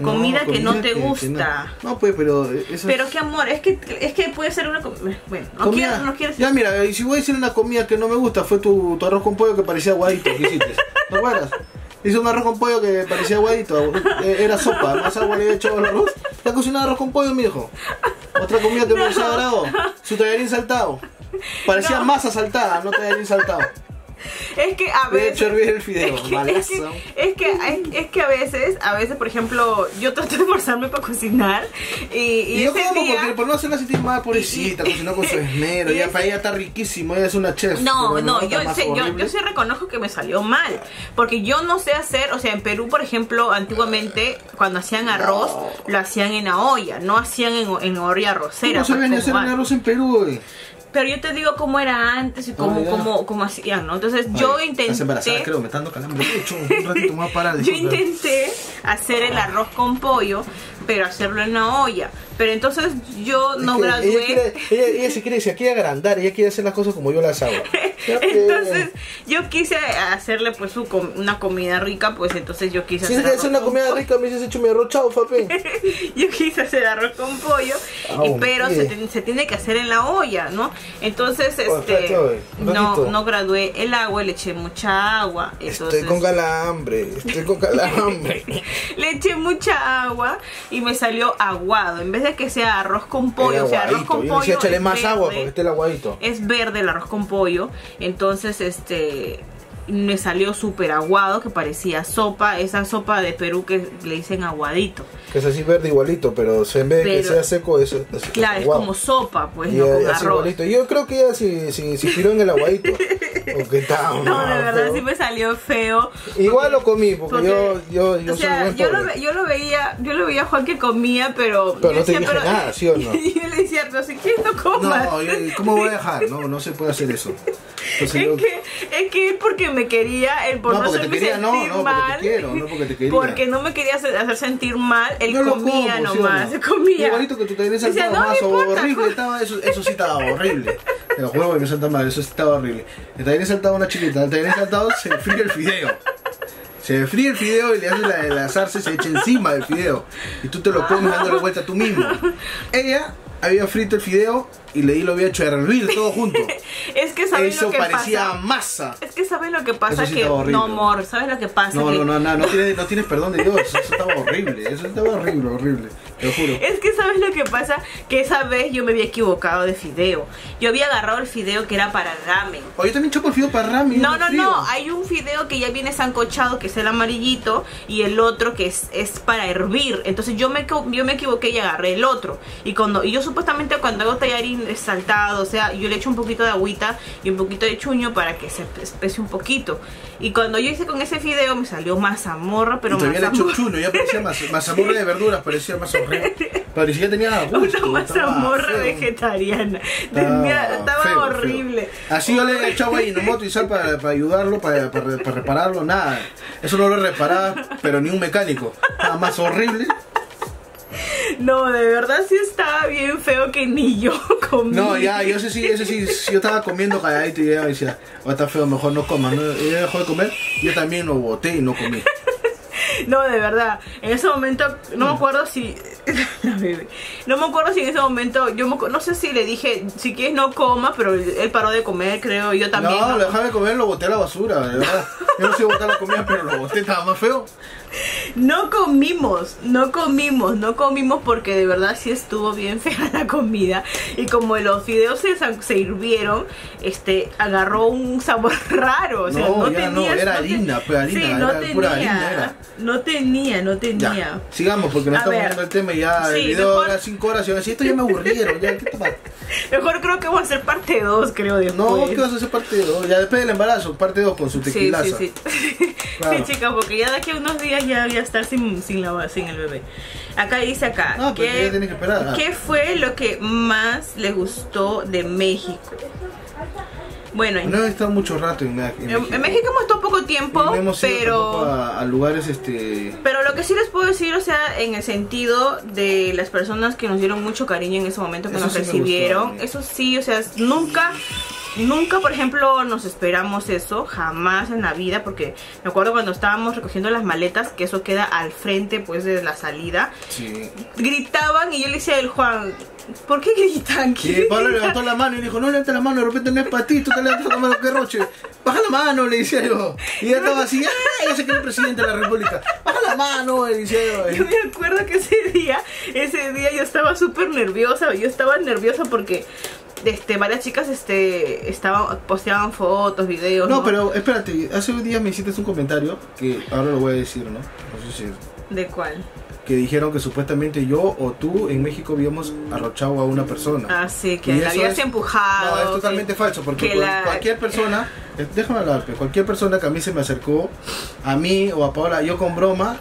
Comida no, que comida no te que, gusta. Que no. no, pues, pero... Eso pero es... qué amor, es que, es que puede ser una comida... Bueno, no quiero, no quiero decir... Ya, mira, y si voy a decir una comida que no me gusta, fue tu, tu arroz con pollo que parecía aguadito que hiciste. ¿Te acuerdas? Hice un arroz con pollo que parecía aguadito, era sopa, más agua le había echado al arroz. ¿Te has cocinado arroz con pollo, mijo? Otra comida que no, me gusta no. Su tallarín saltado. Parecía no. masa saltada, no tallarín saltado. Es que a veces... Voy a el fideo, es, que, malazo. Es, que, es, que, es que a veces, a veces, por ejemplo, yo trato de forzarme para cocinar. Y, y, y yo como día, porque por no hacerla sentir más pobrecita, cocinó con su esmero. Ya para ella está riquísimo, ella es una chef. No, no, yo, sé, yo, yo sí reconozco que me salió mal. Porque yo no sé hacer, o sea, en Perú, por ejemplo, antiguamente, cuando hacían arroz, no. lo hacían en la olla, no hacían en, en olla arrocera. No saben hacer un arroz en Perú, güey. Pero yo te digo cómo era antes y cómo, oh, cómo, cómo hacían, ¿no? Entonces Ay, yo intenté... creo, me está dando calambre. Un ratito más para yo intenté hacer el arroz con pollo, pero hacerlo en una olla. Pero entonces yo no es que gradué... Ella, quiere, ella, ella se quiere, se quiere agrandar, ella quiere hacer las cosas como yo las hago. Entonces yo quise hacerle pues su com una comida rica, pues entonces yo quise si hacer... Si hacer una comida rica me dices hecho mi arroz, chao, papi. Yo quise hacer arroz con pollo, oh, y, pero se, se tiene que hacer en la olla, ¿no? Entonces, este, no, no gradué el agua, le eché mucha agua. Entonces, estoy con calambre, estoy con calambre. Le eché mucha agua y me salió aguado. En vez de que sea arroz con pollo, o sea, arroz con pollo. Yo decía, más verde, agua porque este es aguadito. Es verde el arroz con pollo. Entonces, este, me salió súper aguado, que parecía sopa, esa sopa de Perú que le dicen aguadito. Que es así verde igualito, pero en vez de que sea seco, es, es claro, es aguado. Como sopa, pues, y no con arroz. Igualito. Yo creo que ella se si, si, si tiró en el aguadito. Porque no, no, de verdad feo. Sí me salió feo. Igual porque, lo comí, porque, porque yo, yo, yo, o sea, soy yo, lo, yo lo veía, yo lo veía a Juan que comía, pero... Pero yo no decía, te dije pero, nada, ¿sí o no? Y yo le decía, pero si quieres no comas. No, yo, ¿cómo voy a dejar? No, no se puede hacer eso. Entonces, es, yo, que, es que porque me quería, el por no, no hacerme te quería, sentir no, no, mal. Porque te quiero, no porque te quería. Porque no me quería hacer, hacer sentir mal, él no comía como, nomás, ¿sí no? comía. Igualito que tú te vienes saltado no, más, no horrible, estaba, eso, eso sí estaba horrible. Te lo juro que me salta mal, eso sí estaba horrible. Te habían saltado una chiquita, te habían saltado, se fríe el fideo. Se fríe el fideo y le hace la, la zarza, se echa encima del fideo. Y tú te lo comes dando la vuelta tú mismo. Ella había frito el fideo y le lo había hecho hervir todo junto. Es que sabes Eso lo que parecía pasa? masa. Es que sabes lo que pasa sí que no amor, sabes lo que pasa. No, que... no, no, no, no tienes, no tienes perdón de Dios. Eso estaba horrible, eso estaba horrible, horrible. Te lo juro. Es que sabes lo que pasa, que esa vez yo me había equivocado de fideo. Yo había agarrado el fideo que era para ramen. Oh, yo también choco el fideo para ramen. No, no, frío. no. Hay un fideo que ya viene sancochado, que es el amarillito, y el otro que es, es para hervir. Entonces yo me yo me equivoqué y agarré el otro. Y cuando y yo supuestamente cuando hago tallarín saltado, o sea, yo le echo un poquito de agüita y un poquito de chuño para que se espese un poquito. Y cuando yo hice con ese fideo me salió mazamorra, pero mazamorra. Todavía le echó chuño, ya parecía mazamorra de verduras, parecía más horrible. Parecía que tenía gusto. Una mazamorra vegetariana. Tenía, estaba feo, horrible. Feo. Así yo le echaba a Inomoto y sal para, para ayudarlo, para, para, para repararlo, nada. Eso no lo reparaba, pero ni un mecánico. Estaba más horrible. No, de verdad sí estaba bien feo que ni yo comí. No, ya, yo sé sí, eso sí, yo estaba comiendo calladito y ella me decía, oh, está feo, mejor no comas, ¿no? Ella dejó de comer, yo también lo boté y no comí. No, de verdad, en ese momento, no me acuerdo si... No me acuerdo si en ese momento, yo me, no sé si le dije, si quieres no comas, pero él paró de comer, creo, yo también. No, no, lo dejaba de comer, lo boté a la basura, de verdad. Yo no sé botar la comida, pero lo boté, estaba más feo. No comimos, no comimos, no comimos porque de verdad sí estuvo bien fea la comida. Y como los fideos se, se hirvieron, este, agarró un sabor raro. O sea, no, no, ya tenías, no, era no harina, pues harina, sí, no era tenía, pura harina era. No tenía, no tenía ya, sigamos porque no estamos viendo el tema ya. Sí, el video era cinco horas y yo decía, esto ya me aburrieron ya, ¿qué mejor creo que voy a hacer parte dos, creo después. No, que vas a hacer parte dos, ya después del embarazo, parte dos con su tequilaza. Sí, sí, sí, claro. Sí, chicas, porque ya de aquí a unos días ya voy a estar sin, sin, la, sin el bebé. Acá dice acá, no, que, que esperar. ¿Qué fue lo que más le gustó de México? Bueno, no he estado mucho rato en, en México. En México hemos estado poco tiempo, no hemos ido pero a, a lugares este. Pero lo que sí les puedo decir, o sea, en el sentido de las personas que nos dieron mucho cariño en ese momento, que eso nos sí recibieron, gustó, eso sí, o sea, nunca. Nunca, por ejemplo, nos esperamos eso, jamás en la vida, porque me acuerdo cuando estábamos recogiendo las maletas, que eso queda al frente, pues, de la salida. Sí. Gritaban y yo le decía al Juan, ¿por qué gritan? ¿Qué y gritan? Pablo levantó la mano y dijo, no levantes la mano, de repente no es para ti, tú te levantas la mano, qué roche. Baja la mano, le decía yo. Y ella estaba así, ¡ay! Ya se quedó el presidente de la república. Baja la mano, le decía yo. Yo me acuerdo que ese día, ese día yo estaba súper nerviosa, yo estaba nerviosa porque... este, varias chicas este, estaban, posteaban fotos, videos. No, ¿no? Pero espérate, hace un día me hiciste un comentario que ahora lo voy a decir, ¿no? No sé si... ¿De cuál? Que dijeron que supuestamente yo o tú en México habíamos arrochado a una persona. Ah, sí, que la habías es, empujado. No, es totalmente que, falso, porque la... cualquier persona, déjame hablar, cualquier persona que a mí se me acercó, a mí o a Paola, yo con broma,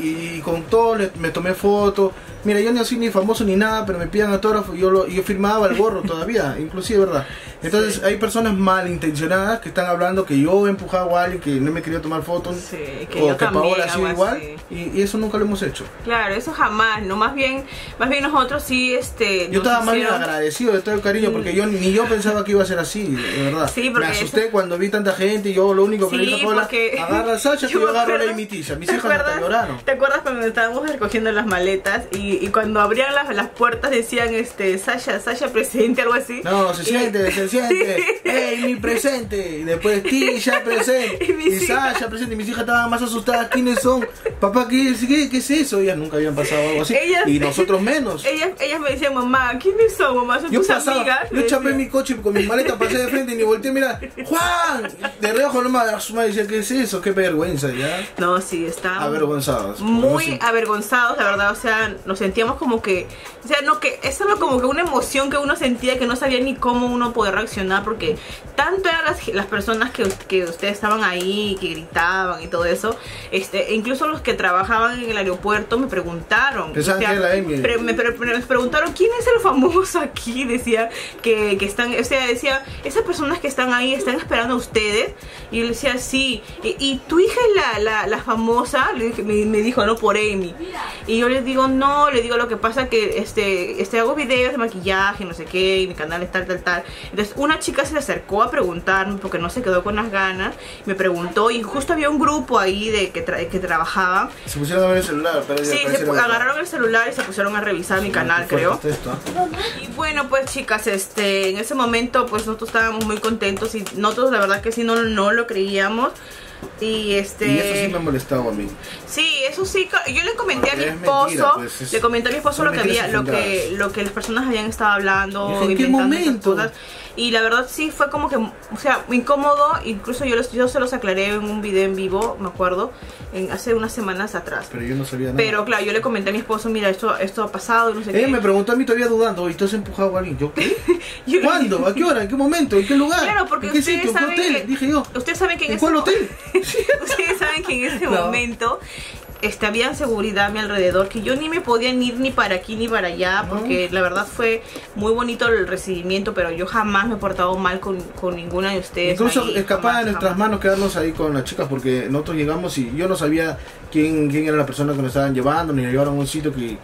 y con todo le, me tomé foto. Mira, yo no soy ni famoso ni nada, pero me pidan autógrafo, yo lo, yo firmaba el gorro todavía, inclusive, ¿verdad? Entonces sí, hay personas malintencionadas que están hablando que yo he empujado a alguien que no me quería tomar fotos, sí, que o yo que Paola ha sido igual, y, y eso nunca lo hemos hecho. Claro, eso jamás, no, más bien, más bien nosotros sí, este... Yo estaba hicieron... más agradecido de todo el cariño, porque yo ni yo pensaba que iba a ser así, de verdad. Sí, me asusté eso... cuando vi tanta gente, y yo lo único que sí, le dije a Paola, porque... agarra a Sasha, yo, yo agarro a la imitilla, mis hijas hasta lloraron. ¿Te acuerdas cuando estábamos recogiendo las maletas y Y, y cuando abrían las, las puertas decían este Sasha, Sasha presente, algo así? No, se siente, y... se siente. Sí. ¡Ey, mi presente! Y después Tisha presente. Y, y Sasha presente. Y mis hijas estaban más asustadas. ¿Quiénes son? Papá, ¿qué, qué, qué es eso? Ellas nunca habían pasado algo así. Ellas, y nosotros menos. Ellas, ellas me decían, mamá, ¿quiénes son, mamá? Son yo tus pasaba, amigas. Yo chapé mi coche con mis maletas, pasé de frente y ni volteé a mirar. ¡Juan! De reojo nomás, a su madre decía, ¿qué es eso? ¡Qué vergüenza! ¿Ya? No, sí, está avergonzados. Muy sí, avergonzados, la verdad. O sea, nos sentíamos como que, o sea, no, que eso era como que una emoción que uno sentía que no sabía ni cómo uno poder reaccionar, porque tanto eran las, las personas que, que ustedes estaban ahí, que gritaban y todo eso, este, incluso los que trabajaban en el aeropuerto me preguntaron, o sea, pre, me, pre, me preguntaron quién es el famoso aquí, decía que, que están, o sea, decía, esas personas que están ahí están esperando a ustedes, y yo le decía, sí, y, y tu hija es la, la, la famosa, le dije, me, me dijo, no, por Amy, y yo les digo, no, le digo, lo que pasa que este, este hago videos de maquillaje, no sé qué, y mi canal es tal, tal, tal. Entonces una chica se acercó a preguntarme porque no se quedó con las ganas, me preguntó, y justo había un grupo ahí de que, tra que trabajaban. Se pusieron a ver el celular. Pero sí, se agarraron el celular y se pusieron a revisar sí, mi canal, creo. Esto, ¿eh? Y bueno, pues chicas, este, en ese momento pues nosotros estábamos muy contentos y nosotros la verdad que sí, no, no lo creíamos. Y este y eso sí me ha molestado a mí. Sí, eso sí, yo le comenté porque a mi esposo, es mentira, pues, es, le comenté a mi esposo lo que había, lo que, lo que las personas habían estado hablando, ¿en qué momento? Cosas. Y la verdad sí fue como que, o sea, incómodo, incluso yo, los, yo se los aclaré en un video en vivo, me acuerdo, en, hace unas semanas atrás. Pero yo no sabía nada. Pero claro, yo le comenté a mi esposo, mira, esto, esto ha pasado, no sé Él qué. me preguntó a mí todavía dudando, ¿y tú has empujado a alguien? ¿Yo qué? yo ¿Cuándo? ¿A qué hora? ¿En qué momento? ¿En qué lugar? Claro, porque ¿en qué sitio? ¿En qué hotel? Dije yo. ¿Ustedes saben que en, ¿en cuál hotel? Ustedes saben que en ese no. momento este, había seguridad a mi alrededor, que yo ni me podía ir ni para aquí ni para allá, porque no. la verdad fue muy bonito el recibimiento, pero yo jamás me he portado mal con, con ninguna de ustedes. Incluso ahí, escapaba jamás, de nuestras jamás. manos quedarnos ahí con las chicas, porque nosotros llegamos y yo no sabía quién, quién era la persona que nos estaban llevando, ni nos llevaron a un sitio que...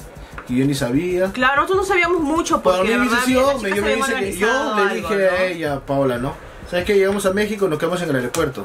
que yo ni sabía. Claro, nosotros no sabíamos mucho porque la verdad, yo, me, yo, me dice que yo le dije algo, ¿no? a ella, Paola, ¿no? ¿Sabes qué? Llegamos a México, nos quedamos en el aeropuerto.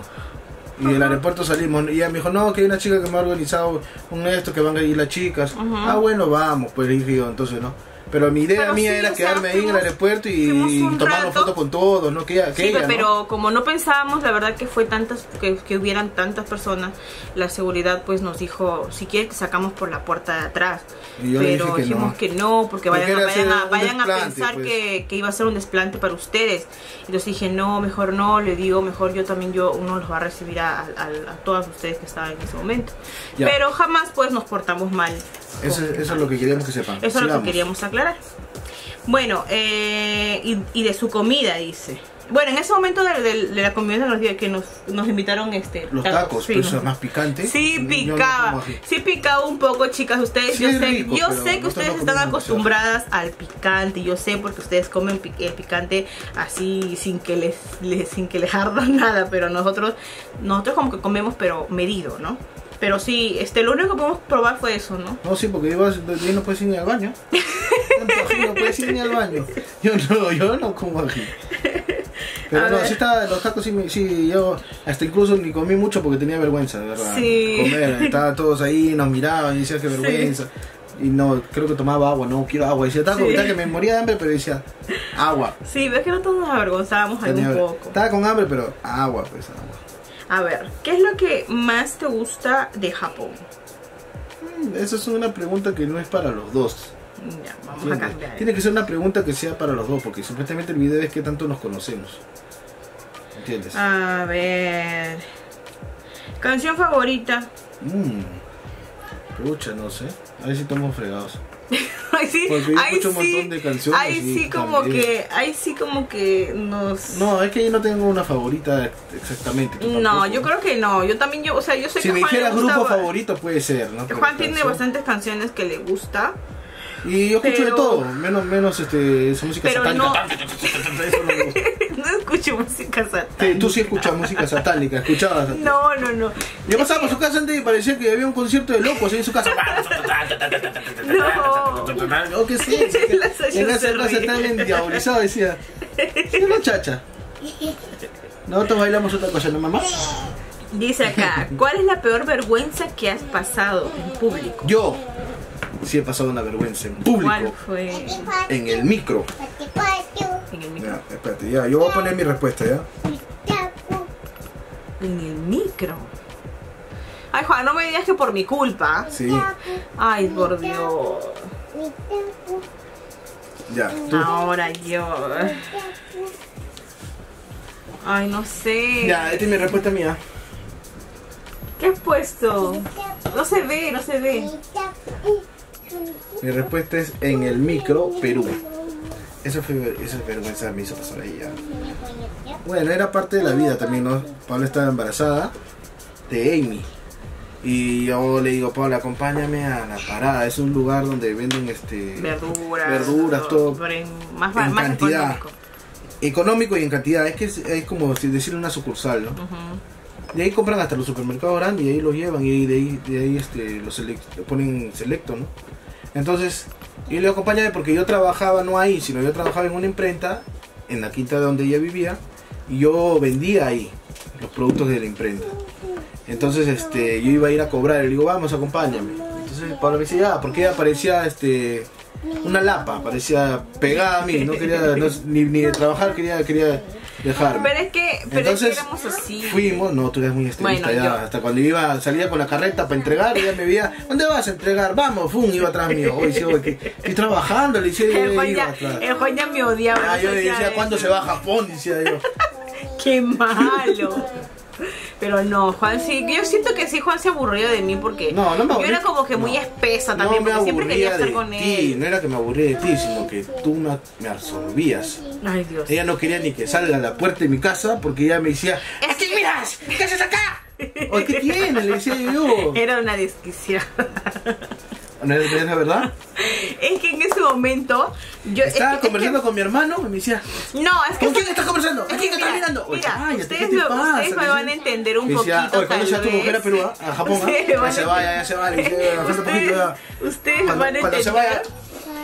Y del uh -huh. aeropuerto salimos. Y ella me dijo, no, que hay una chica que me ha organizado un esto, que van a ir las chicas. Uh -huh. Ah, bueno, vamos, pues dije yo, entonces, ¿no? Pero mi idea pero mía sí, era quedarme sea, fuimos, ahí en el aeropuerto y tomarnos fotos con todos, ¿no? Que ella, que sí, ella, pero ¿no? como no pensábamos, la verdad que fue tantas, que, que hubieran tantas personas, la seguridad pues nos dijo, si quieres te sacamos por la puerta de atrás. Y yo pero que dijimos no. que no, porque, porque vayan, a, vayan, a, vayan a pensar pues. que, que iba a ser un desplante para ustedes. Entonces dije, no, mejor no, le digo, mejor yo también, yo uno los va a recibir a, a, a, a todas ustedes que estaban en ese momento. Ya. Pero jamás pues nos portamos mal. Eso, eso es lo que queríamos que sepan. Eso es lo que queríamos aclarar. Bueno, eh, y, y de su comida, dice. Bueno, en ese momento de, de, de la comida nos, que nos, nos invitaron este, los tacos, tacos sí, pero eso es más picante. Sí, picaba. No sí, picaba un poco, chicas. Ustedes, sí, yo sé, rico, yo sé que ustedes no están acostumbradas mucho. al picante. Yo sé porque ustedes comen picante así sin que les, les sin que les arda nada. Pero nosotros, nosotros como que comemos, pero medido, ¿no? Pero sí, este, lo único que podemos probar fue eso, ¿no? No, sí, porque yo, yo no puedes ir ni al baño. No puedes ir ni al baño. Yo no, yo no como aquí. Pero a no, sí estaba, los tacos sí, sí, yo hasta incluso ni comí mucho porque tenía vergüenza, de verdad. Sí. Comer, estaban todos ahí, nos miraban y decían qué vergüenza. Sí. Y no, creo que tomaba agua, no quiero agua. Decía, estaba sí. que me moría de hambre, pero decía, agua. Sí, ves que nosotros nos avergonzábamos ahí un poco. Estaba con hambre, pero agua, pues agua. A ver, ¿qué es lo que más te gusta de Japón? Esa es una pregunta que no es para los dos. Ya, vamos ¿Entiendes? a cambiar. Tiene que ser una pregunta que sea para los dos, porque supuestamente el video es qué tanto nos conocemos. ¿Entiendes? A ver... ¿Canción favorita? Mmm... Pucha, no sé. Ahí sí estamos fregados. Ahí sí, ahí sí, ahí sí como también. que, ahí sí como que nos... No, es que yo no tengo una favorita exactamente. No, yo creo que no, yo también, yo, o sea, yo sé si que Si me Juan dijera grupo gusta, favorito puede ser, ¿no? Juan tiene canción. bastantes canciones que le gusta. Y yo pero... escucho de todo, menos, menos este, su música pero satánica. No... Eso no me gusta. No escucho música satánica. Sí, tú sí escuchas música satánica, escuchabas satánica. No, no, no. Yo pasaba por su casa antes y parecía que había un concierto de locos ahí en su casa. No. O que sí, es que en la casa tan endiabolizada decía, ¿qué es la chacha? Nosotros bailamos otra cosa, ¿no, mamá? Dice acá, ¿cuál es la peor vergüenza que has pasado en público? Yo. Sí he pasado una vergüenza en público. ¿Cuál fue? En el micro. En el micro. Ya, espérate, ya, yo voy a poner mi respuesta, ¿ya? En el micro. Ay, Juan, no me digas que por mi culpa. Sí. Ay, por Dios. Ya, tú. Ahora yo. Ay, no sé. Ya, esta es mi respuesta mía. ¿Qué has puesto? No se ve, no se ve. Mi respuesta es en el micro, Perú. Eso fue, esa vergüenza me hizo pasar ahí ya. Bueno, era parte de la vida también, ¿no? Paula estaba embarazada de Amy. Y yo le digo, Paula, acompáñame a la parada. Es un lugar donde venden este verduras, verduras todo, todo en, más, en más cantidad. Económico. económico y en cantidad. Es que es, es como decir una sucursal, ¿no? Uh-huh. De ahí compran hasta los supermercados grandes y ahí los llevan y de ahí, de ahí este, los lo ponen selecto, ¿no? Entonces, yo le acompañé porque yo trabajaba no ahí, sino yo trabajaba en una imprenta, en la quinta de donde ella vivía, y yo vendía ahí los productos de la imprenta. Entonces, este, yo iba a ir a cobrar, y le digo, vamos, acompáñame. Entonces, Pablo me decía, ah, porque ella parecía este, una lapa, parecía pegada a mí, no quería no, ni, ni de trabajar, quería... quería dejarme. Pero es que, pero Entonces, es que éramos así. Fuimos, no, tú eres muy estilista bueno, ya. Yo. Hasta cuando iba, salía con la carreta para entregar, ella me veía, ¿dónde vas a entregar? Vamos, fum, iba atrás mío. Hoy sí, hoy que estoy trabajando, le hice. El Juan ya, el Juan ya me odiaba. Ah, yo le decía, ¿cuándo se va a Japón? Decía yo. Qué malo. Pero no, Juan sí, yo siento que sí, Juan se aburría de mí porque no, no me aburrí, yo era como que muy no, espesa también, no me porque siempre quería estar con ti, él. No era que me aburría de ti, sino que tú me absorbías. Ay, Dios. Ella no quería ni que salga a la puerta de mi casa porque ella me decía, ¡es que miras! ¿Qué haces acá? ¿O qué tienes? Le decía yo. Era una desquiciada. ¿No es la verdad? Es que en ese momento yo estaba es que, conversando es que, con mi hermano y me decía, no, es que ¿con quién estás conversando? ¿A quién te estás mirando? Oye, mira, ay, ustedes, ¿qué te lo, pasa? Ustedes me van a entender un decía, poquito. Oye, cuando seas tu mujer a Perú, a Japón, ¿ah? Ya se vaya, ya se vaya. Ustedes, ustedes me van a entender.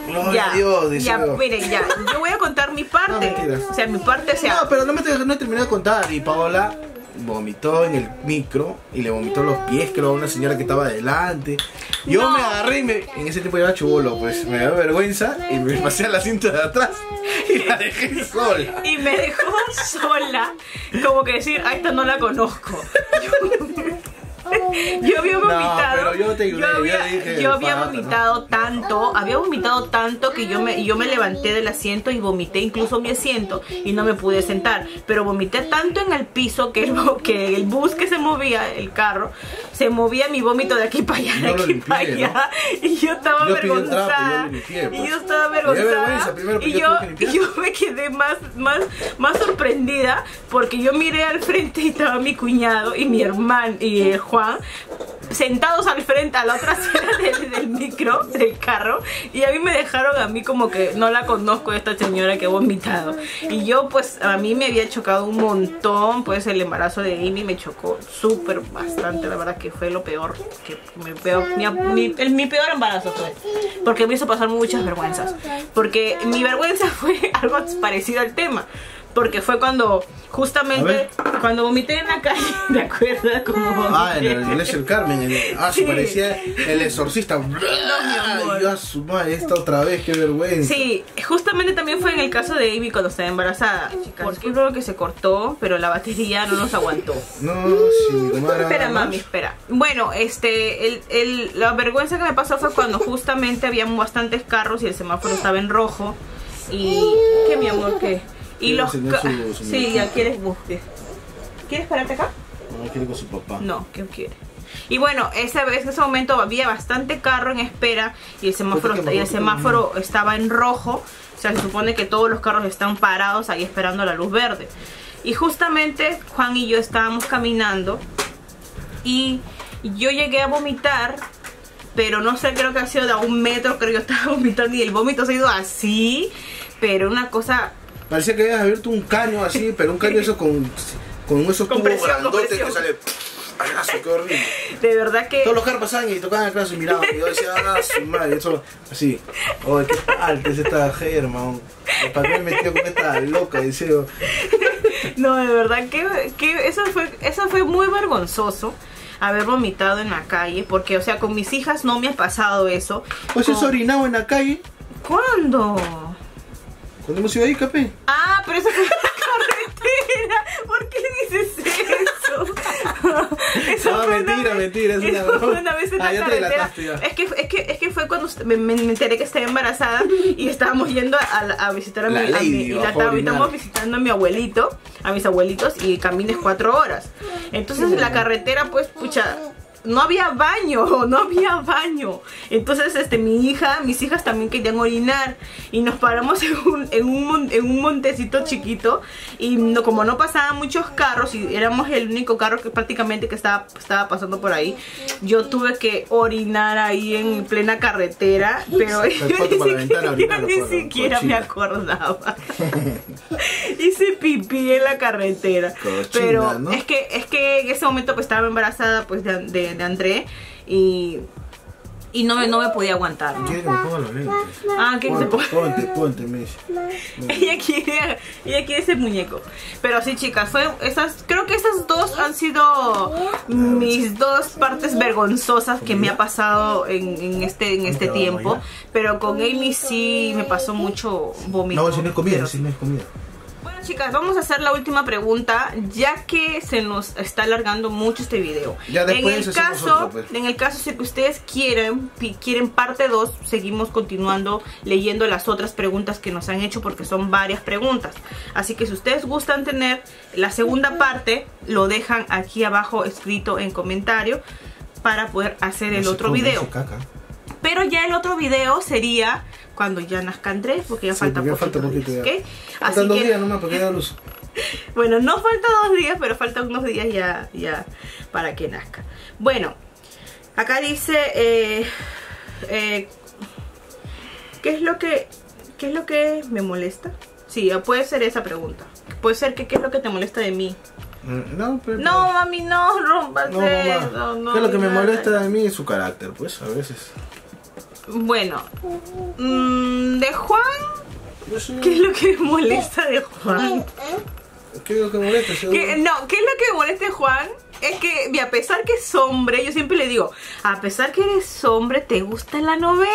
No, ya, Dios, ya, miren, ya, yo voy a contar mi parte. No, o sea, mi parte, o sea. No, pero no me no he terminado de contar. Y Paola vomitó en el micro y le vomitó los pies, creo, a una señora que estaba adelante. Yo no. me agarré y me, en ese tiempo era chubolo, pues me da vergüenza y me pasé a la cinta de atrás y la dejé sola. Y me dejó sola, como que decir, a esta no la conozco. Yo había vomitado, no, yo, te ignoré, yo había, yo dije, yo había pata, vomitado ¿no? tanto, había vomitado tanto que yo me, yo me levanté del asiento y vomité incluso mi asiento y no me pude sentar, pero vomité tanto en el piso que el, que el bus que se movía, el carro, se movía mi vómito de aquí para allá, de aquí para allá, y yo estaba avergonzada, y yo estaba avergonzada, y yo, yo me quedé más, más, más sorprendida porque yo miré al frente y estaba mi cuñado y mi hermano y el Juan, sentados al frente a la otra acera del, del micro, del carro, y a mí me dejaron a mí como que no la conozco esta señora que he vomitado. Y yo pues a mí me había chocado un montón, pues el embarazo de Amy me chocó súper bastante, la verdad que fue lo peor, que mi peor, mi, mi, el, mi peor embarazo fue, porque me hizo pasar muchas vergüenzas, porque mi vergüenza fue algo parecido al tema. Porque fue cuando justamente cuando vomité en la calle, ¿te acuerdas cómo vomité? Ah, en el Iglesia del Carmen. El, ah, sí. Parecía el exorcista. No, mi amor. Yo a su madre, esta otra vez, qué vergüenza. Sí, justamente también fue en el caso de Amy cuando estaba embarazada. Porque creo que se cortó, pero la batería no nos aguantó. No, sí, mara. Espera, mami, espera. Bueno, este, el, el, la vergüenza que me pasó fue cuando justamente había bastantes carros y el semáforo estaba en rojo. Y que mi amor, que y los su, su sí, ya quieres busques. ¿Quieres pararte acá? No, quiere con su papá. No, ¿qué quiere? Y bueno, esa vez, en ese momento había bastante carro en espera y el semáforo, y el semáforo estaba en rojo. O sea, se supone que todos los carros están parados ahí esperando la luz verde. Y justamente Juan y yo estábamos caminando y yo llegué a vomitar. Pero no sé, creo que ha sido de un metro, creo que yo estaba vomitando y el vómito se ha ido así. Pero una cosa... Parecía que habías abierto un caño así, pero un caño eso con, con esos con tubos grandotes que sale... Alazo, qué horrible. De verdad que... Todos los carros pasaban y tocaban el clase y miraban. Y yo decía, ah, su madre, eso... Así. Oh, qué alta es esta Germán. ¿Para qué me metí con esta loca? Deseo. No, de verdad que, que eso, fue, eso fue muy vergonzoso. Haber vomitado en la calle, porque, o sea, con mis hijas no me ha pasado eso. ¿Pues has orinado en la calle? ¿Cuándo? ¿Cuándo hemos ido ahí, Capé? Ah, pero eso fue en la carretera. ¿Por qué dices eso? Eso no, fue mentira, una mentira. Vez, es eso una... fue una vez en ah, la carretera. Es que, es, que, es que fue cuando me, me enteré que estaba embarazada y estábamos yendo a, a visitar a la mi, a mi y estábamos visitando a mi abuelito, a mis abuelitos, y camines cuatro horas. Entonces en la carretera, pues, pucha, no había baño, no había baño. Entonces, este, mi hija, mis hijas también querían orinar. Y nos paramos en un, en un, en un montecito chiquito. Y no, como no pasaban muchos carros, y éramos el único carro que prácticamente que estaba, estaba pasando por ahí, yo tuve que orinar ahí en plena carretera. Pero yo ni siquiera me acordaba. Hice pipí en la carretera. Cochina, pero ¿no? es, que, es que en ese momento pues estaba embarazada pues de, de de André y, y no, me, no me podía aguantar. ¿No? Quiere que me ponga los lentes. Ah, que se ponga. Ponte, ponte, me dice. Ella quiere, ella quiere ese muñeco. Pero sí, chicas, fue esas, creo que estas dos han sido mis dos partes vergonzosas que me ha pasado en, en este, en este tiempo. Pero con Amy sí me pasó mucho vómito. No, si no es comida, si no es comida. Chicas, vamos a hacer la última pregunta, ya que se nos está alargando mucho este video. Ya después en el caso, otro, pues. En el caso si que ustedes quieren, quieren parte dos, seguimos continuando leyendo las otras preguntas que nos han hecho, porque son varias preguntas. Así que si ustedes gustan tener la segunda parte, lo dejan aquí abajo escrito en comentario para poder hacer el no otro come, video. No Pero ya el otro video sería cuando ya nazcan tres, porque ya sí, falta porque ya poquito, falta poquito días, ¿okay? Así que... dos días nomás porque ya da luz. Bueno, no falta dos días, pero faltan unos días ya, ya para que nazca. Bueno, acá dice eh, eh, ¿qué es lo que qué es lo que me molesta? Sí, puede ser esa pregunta. Puede ser que qué es lo que te molesta de mí. No, pero, no, mami, no rompas no, eso. No, no, ¿qué es lo que nada. me molesta de mí? Es su carácter, pues, a veces. Bueno, mmm, de Juan, ¿qué es lo que molesta de Juan? ¿Qué es lo que molesta? ¿Qué, no, ¿qué es lo que molesta de Juan? Es que a pesar que es hombre, yo siempre le digo, a pesar que eres hombre, te gusta la novela,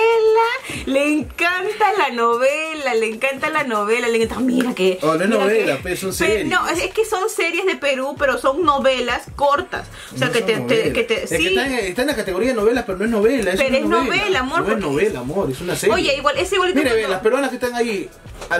le encanta la novela, le encanta la novela, le encanta, mira que... Oh, no es novela, que, pero son series. Pero, no, es, es que son series de Perú, pero son novelas cortas. O sea, no que, te, te, que te... Es sí, que está, en, está en la categoría de novela, pero no es novela. Pero no es novela, novela amor. No porque... es novela, amor, es una serie. Oye, igual, es igual que... Mira, ve, las peruanas que están ahí,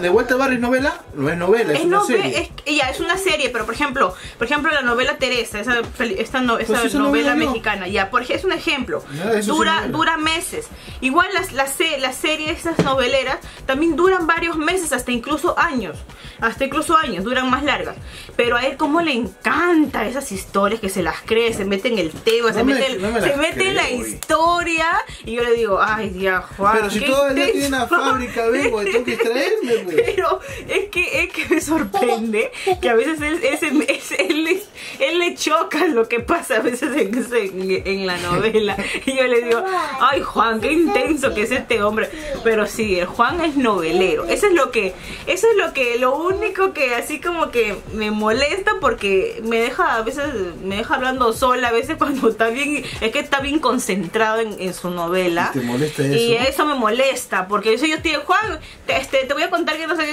de vuelta al barrio, ¿es novela? No es novela, es, es una nove serie. Es, ya, es una serie, pero por ejemplo, por ejemplo la novela Teresa, esa... Esta, no, esta pues novela no mexicana, ya, porque es un ejemplo, ya, dura, sí dura meses. Igual las, las, las series, esas noveleras, también duran varios meses, hasta incluso años, hasta incluso años, duran más largas. Pero a él como le encanta esas historias que se las cree, se mete en el tema, no se me, mete, el, no se mete en la historia. Y yo le digo, ay, ya, Juan. Pero si todo el día tiene una fábrica, vengo, tengo que extraerme, pues. Pero es que, es que me sorprende que a veces él, él, él, él, él él le choca lo que pasa a veces en, en, en la novela. Y yo le digo, ay, Juan, qué intenso que es este hombre. Pero sí, el Juan es novelero. Eso es lo que, eso es lo que, lo único que así como que me molesta, porque me deja a veces, me deja hablando sola a veces cuando está bien, es que está bien concentrado en, en su novela. ¿Te molesta eso? Y eso me molesta, porque yo estoy, Juan, te, este, te voy a contar que no sé qué,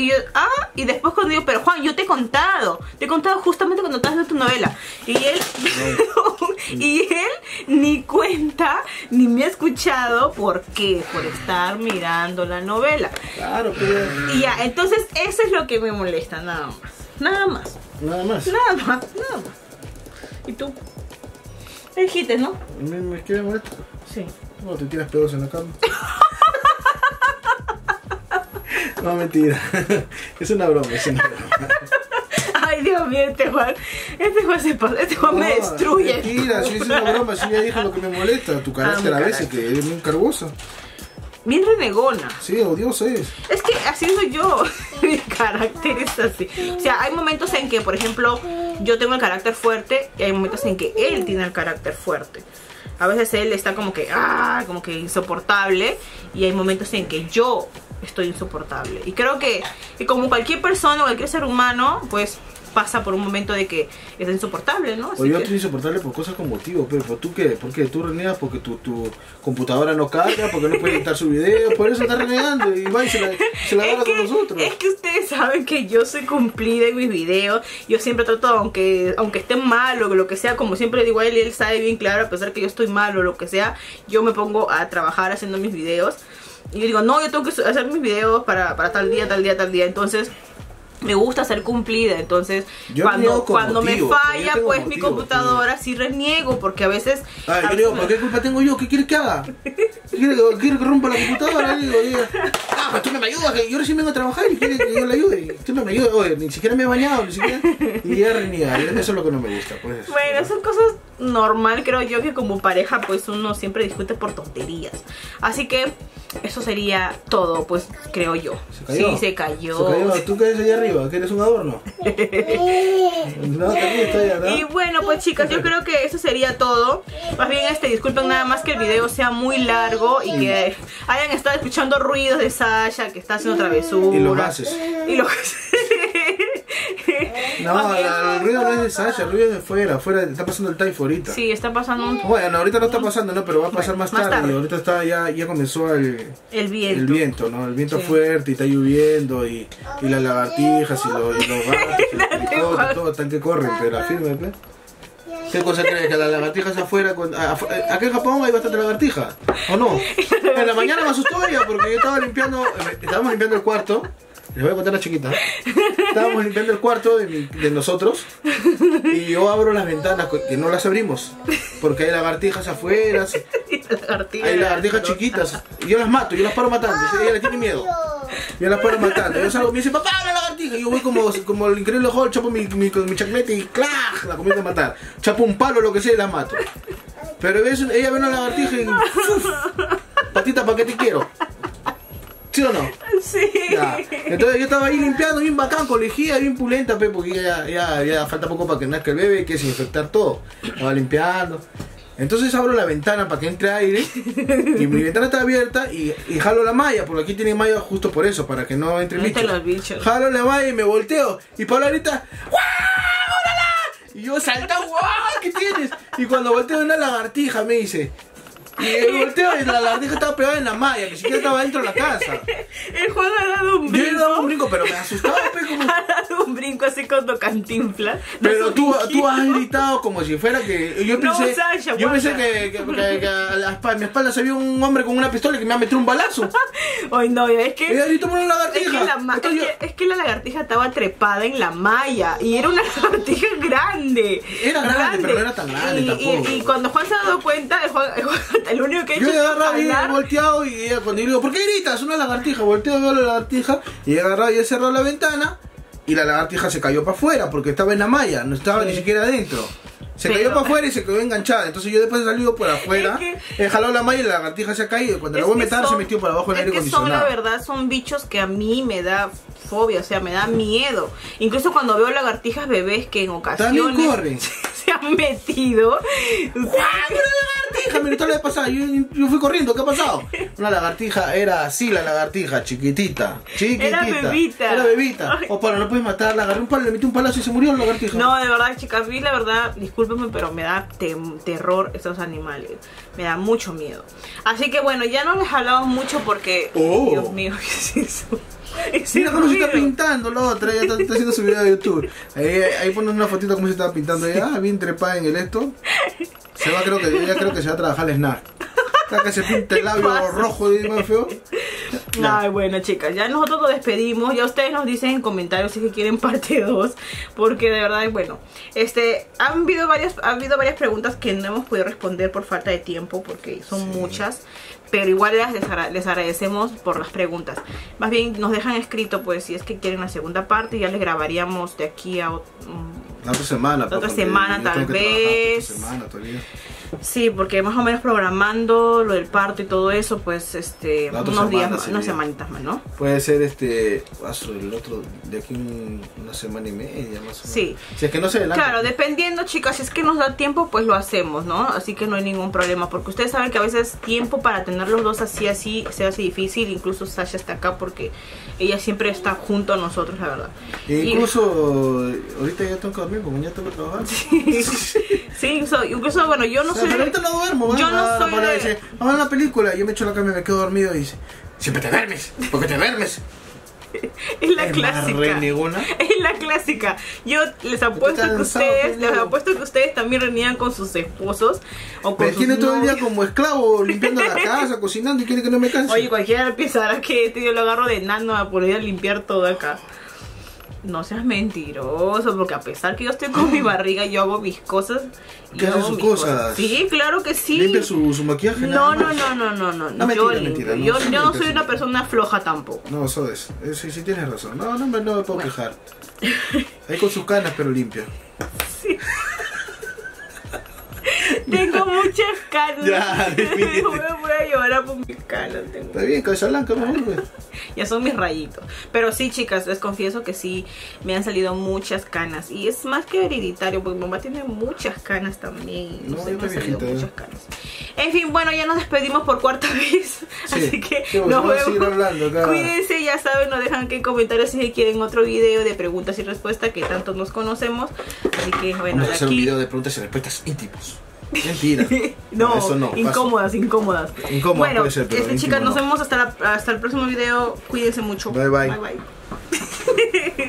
y yo, ah, y después cuando digo, pero Juan, yo te he contado, te he contado justamente cuando estás viendo tu novela, y él, y él ni cuenta, ni me ha escuchado, ¿por qué? Por estar mirando la novela. Claro, pero... Y ya, entonces eso es lo que me molesta, nada más, nada más. Nada más. Nada más, nada más. ¿Y tú? Me dijiste, ¿no? ¿Me, me quedé molesto? Sí. No, te tiras pedos en la cama. No, mentira. Es una broma, es una broma. Ay, Dios mío, este Juan. Este Juan se pasa, este Juan no, me destruye. Mentira, yo hice una broma, yo ya dije lo que me molesta. Tu carácter ah, a veces, que eres muy cargosa. Bien renegona. Sí, odioso es. Es que así soy yo. Mi carácter es así. O sea, hay momentos en que, por ejemplo, yo tengo el carácter fuerte y hay momentos en que él tiene el carácter fuerte. A veces él está como que, ah, como que insoportable, y hay momentos en que yo estoy insoportable. Y creo que, que como cualquier persona, cualquier ser humano, pues pasa por un momento de que es insoportable, ¿no? Así o yo que... estoy insoportable por cosas con motivo, pero ¿tú qué? ¿Por qué? ¿Tú renegas porque tu, tu computadora no carga? ¿Porque no puedes editar su video? Por eso estás renegando y va y se la, se la agarra con nosotros. Es que ustedes saben que yo soy cumplida en mis videos. Yo siempre trato, aunque, aunque esté mal o lo que sea, como siempre digo a él, él sabe bien claro, a pesar que yo estoy mal o lo que sea, yo me pongo a trabajar haciendo mis videos. Y yo digo, no, yo tengo que hacer mis videos para, para tal día, tal día, tal día. Entonces... me gusta ser cumplida, entonces yo cuando, cuando motivo, me falla pues motivo, mi computadora sí reniego, porque a veces... Ay, yo digo, ¿por qué culpa tengo yo? ¿Qué quieres que haga? ¿Quieres que rompa la computadora? Digo, ah, pues tú no me ayudas, que yo recién vengo a trabajar y quieres que yo le ayude. Tú no me ayudas, oye, ni siquiera me he bañado, ni siquiera... Y ya reniega, eso es lo que no me gusta, pues. Bueno, son cosas normal, creo yo, que como pareja pues uno siempre discute por tonterías. Así que... eso sería todo, pues, creo yo. ¿Se cayó? Sí, se cayó. ¿Se cayó? ¿Tú qué eres allá arriba? ¿Qué eres, un adorno? No, está allá, ¿no? Y bueno, pues, chicas, yo creo que eso sería todo. Más bien, este, disculpen nada más que el video sea muy largo y sí, que hayan estado escuchando ruidos de Sasha, que está haciendo travesuras. Y los gases. Y los gases. No, el ruido no es de Sasha, el ruido es de fuera, fuera, está pasando el taifo ahorita. Sí, está pasando un... Bueno, ahorita no está pasando, no, pero va a pasar bueno, más, más tarde. tarde. Ahorita está, ya, ya comenzó el, el viento, el viento, ¿no? El viento sí, fuerte, y está lloviendo, y, y las lagartijas, y los, y los gatos, y, y todo, y todo, tan que corren, pero afírmate. ¿Qué cosa crees? ¿Que las lagartijas afuera? ¿Acá en Japón hay bastante lagartija? ¿O no? En la mañana me asustó ella, porque yo estaba limpiando, estábamos limpiando el cuarto. Les voy a contar a la chiquita. Estábamos limpiando el cuarto de, mi, de nosotros, y yo abro las ventanas, que no las abrimos, porque hay lagartijas afuera, hay lagartijas chiquitas. Y yo las mato, yo las paro matando. Ella le tiene miedo. Yo las paro matando. Yo salgo, me dice, papá, la lagartija. Y yo voy como, como el increíble Hulk, chapo mi, mi, mi chaclete y ¡clac! La comienzo a matar. Chapo un palo, lo que sea, y las mato. Pero ves, ella ve una lagartija y ¡uf! Patita, ¿para qué te quiero? ¿Sí o no? Sí. Ya. Entonces yo estaba ahí limpiando, bien bacán, con lejía, bien pulenta, pe, porque ya, ya, ya falta poco para que nazca el bebé, que es infectar todo. Estaba limpiando. Entonces abro la ventana para que entre aire, y mi ventana está abierta, y, y jalo la malla, porque aquí tiene malla justo por eso, para que no entre bichos. Los bichos. Jalo la malla y me volteo, y Paula grita, ¡guau! Y yo salta, ¡guau! ¿Qué tienes? Y cuando volteo una lagartija me dice... Y el volteo y la lagartija estaba pegada en la malla, que siquiera estaba dentro de la casa. El Juan ha dado un brinco. Yo he dado un brinco, pero me asustaba. Como... ha dado un brinco así cuando Cantinflas. Pero tú, tú has gritado como si fuera que... Yo pensé, no, Sasha, yo pensé que, que, que, que a, la espalda, a mi espalda se vio un hombre con una pistola que me ha metido un balazo. Ay, no, es que... Y gritó por una lagartija. Es que, la, Entonces, es, que, yo... es que la lagartija estaba trepada en la malla, y era una lagartija grande. Era grande, grande. Pero no era tan grande y, tampoco. Y, y cuando Juan se ha dado cuenta, el Juan... El Juan el único que he hecho yo he agarrado y he volteado, y ella, cuando yo digo, ¿por qué gritas? Una lagartija, volteo, veo la lagartija, y he agarrado y he cerrado la ventana, y la lagartija se cayó para afuera, porque estaba en la malla, no estaba sí, ni siquiera adentro. Se pero, cayó para afuera y se quedó enganchada. Entonces yo después he salido por afuera, es que, he jalado la malla y la lagartija se ha caído. Cuando la voy a meter, se metió para abajo en el aire acondicionado. Es que son, la verdad, son bichos que a mí me da fobia, o sea, me da miedo. Incluso cuando veo lagartijas bebés que en ocasiones corre. se han metido. ¡Una lagartija! Mira, le ha pasado. Yo, yo fui corriendo, ¿qué ha pasado? Una lagartija era así, la lagartija, chiquitita. Chiquitita. Era bebita. Era bebita. Ay. O para, no puedes matar, la agarré un palo, le metí un palazo y se murió la lagartija. No, de verdad, chicas, vi, la verdad, discúlpenme, pero me da te terror estos animales. Me da mucho miedo. Así que bueno, ya no les hablamos mucho porque. Oh. Dios mío, ¿qué es eso? Mira cómo se está pintando la otra, ya está, está haciendo su video de YouTube. Ahí, ahí ponen una fotito cómo se está pintando ella, ah, bien trepada en el esto. Se va, creo que ella creo que se va a trabajar el snack. Hasta que se pinta el labio pasa? rojo y más feo. No. Ay, bueno, chicas, ya nosotros nos despedimos. Ya ustedes nos dicen en comentarios si quieren parte dos. Porque de verdad, bueno, este, han habido varias, han habido varias preguntas que no hemos podido responder por falta de tiempo, porque son sí. muchas. Pero igual les agradecemos por las preguntas. Más bien nos dejan escrito, pues, si es que quieren la segunda parte. Ya les grabaríamos de aquí a la otra semana. La otra semana tal vez. Semana, sí, porque más o menos programando lo del parto y todo eso, pues este unos días más, unas semanitas más, ¿no? Puede ser este el otro de aquí un, una semana y media más o menos. Sí. Si es que no se adelanta. Claro, dependiendo, chicas, si es que nos da tiempo, pues lo hacemos, ¿no? Así que no hay ningún problema, porque ustedes saben que a veces tiempo para tener los dos así así se hace difícil. Incluso Sasha está acá porque ella siempre está junto a nosotros, la verdad. E incluso y... ahorita ya tengo que dormir, como ya tengo que trabajar. Sí, sí so, incluso bueno, yo no o sea, soy. Pero ahorita no duermo, ¿vale? Yo no ah, soy. Vale, de... dice, vamos a la película, yo me echo la cama y me quedo dormido y dice, siempre te duermes, porque te duermes. Es la es clásica. Es la clásica. Yo les apuesto que ustedes, les apuesto que ustedes también reniegan con sus esposos o con me sus tiene novios. Todo el día como esclavo limpiando la casa, cocinando y quiere que no me canse. Oye, cualquiera pensará que este yo lo agarro de nano a poder limpiar todo acá. No seas mentiroso, porque a pesar que yo estoy con mi barriga, yo hago mis cosas. ¿Qué haces sus cosas? cosas? Sí, claro que sí. ¿Limpia su, su maquillaje? No, no, no, no, no, no, no. Mentira, yo mentira, no, yo, yo no soy una persona floja tampoco. No, eso es. Sí, sí tienes razón. No, no, no me puedo bueno. quejar. Ahí con sus canas, pero limpia. Sí. Tengo muchas canas. Ya, voy a llorar por mis canas. Tengo. Está bien, cabeza blanca, mejor. Ya son mis rayitos. Pero sí, chicas, les confieso que sí, me han salido muchas canas. Y es más que hereditario, porque mi mamá tiene muchas canas también. No, no sé, me han salido muchas canas. En fin, bueno, ya nos despedimos por cuarta vez. Sí. Así que sí, nos vemos. Hablando, claro. Cuídense, ya saben, nos dejan que en comentarios si quieren otro video de preguntas y respuestas, que tanto nos conocemos. Así que, bueno, vamos a hacer aquí un video de preguntas y respuestas íntimos. Mentira. No, eso no, incómodas, incómodas, incómodas. Bueno, puede ser, pero este, chicas, no. Nos vemos hasta, la, hasta el próximo video. Cuídense mucho. Bye, bye. Bye, bye.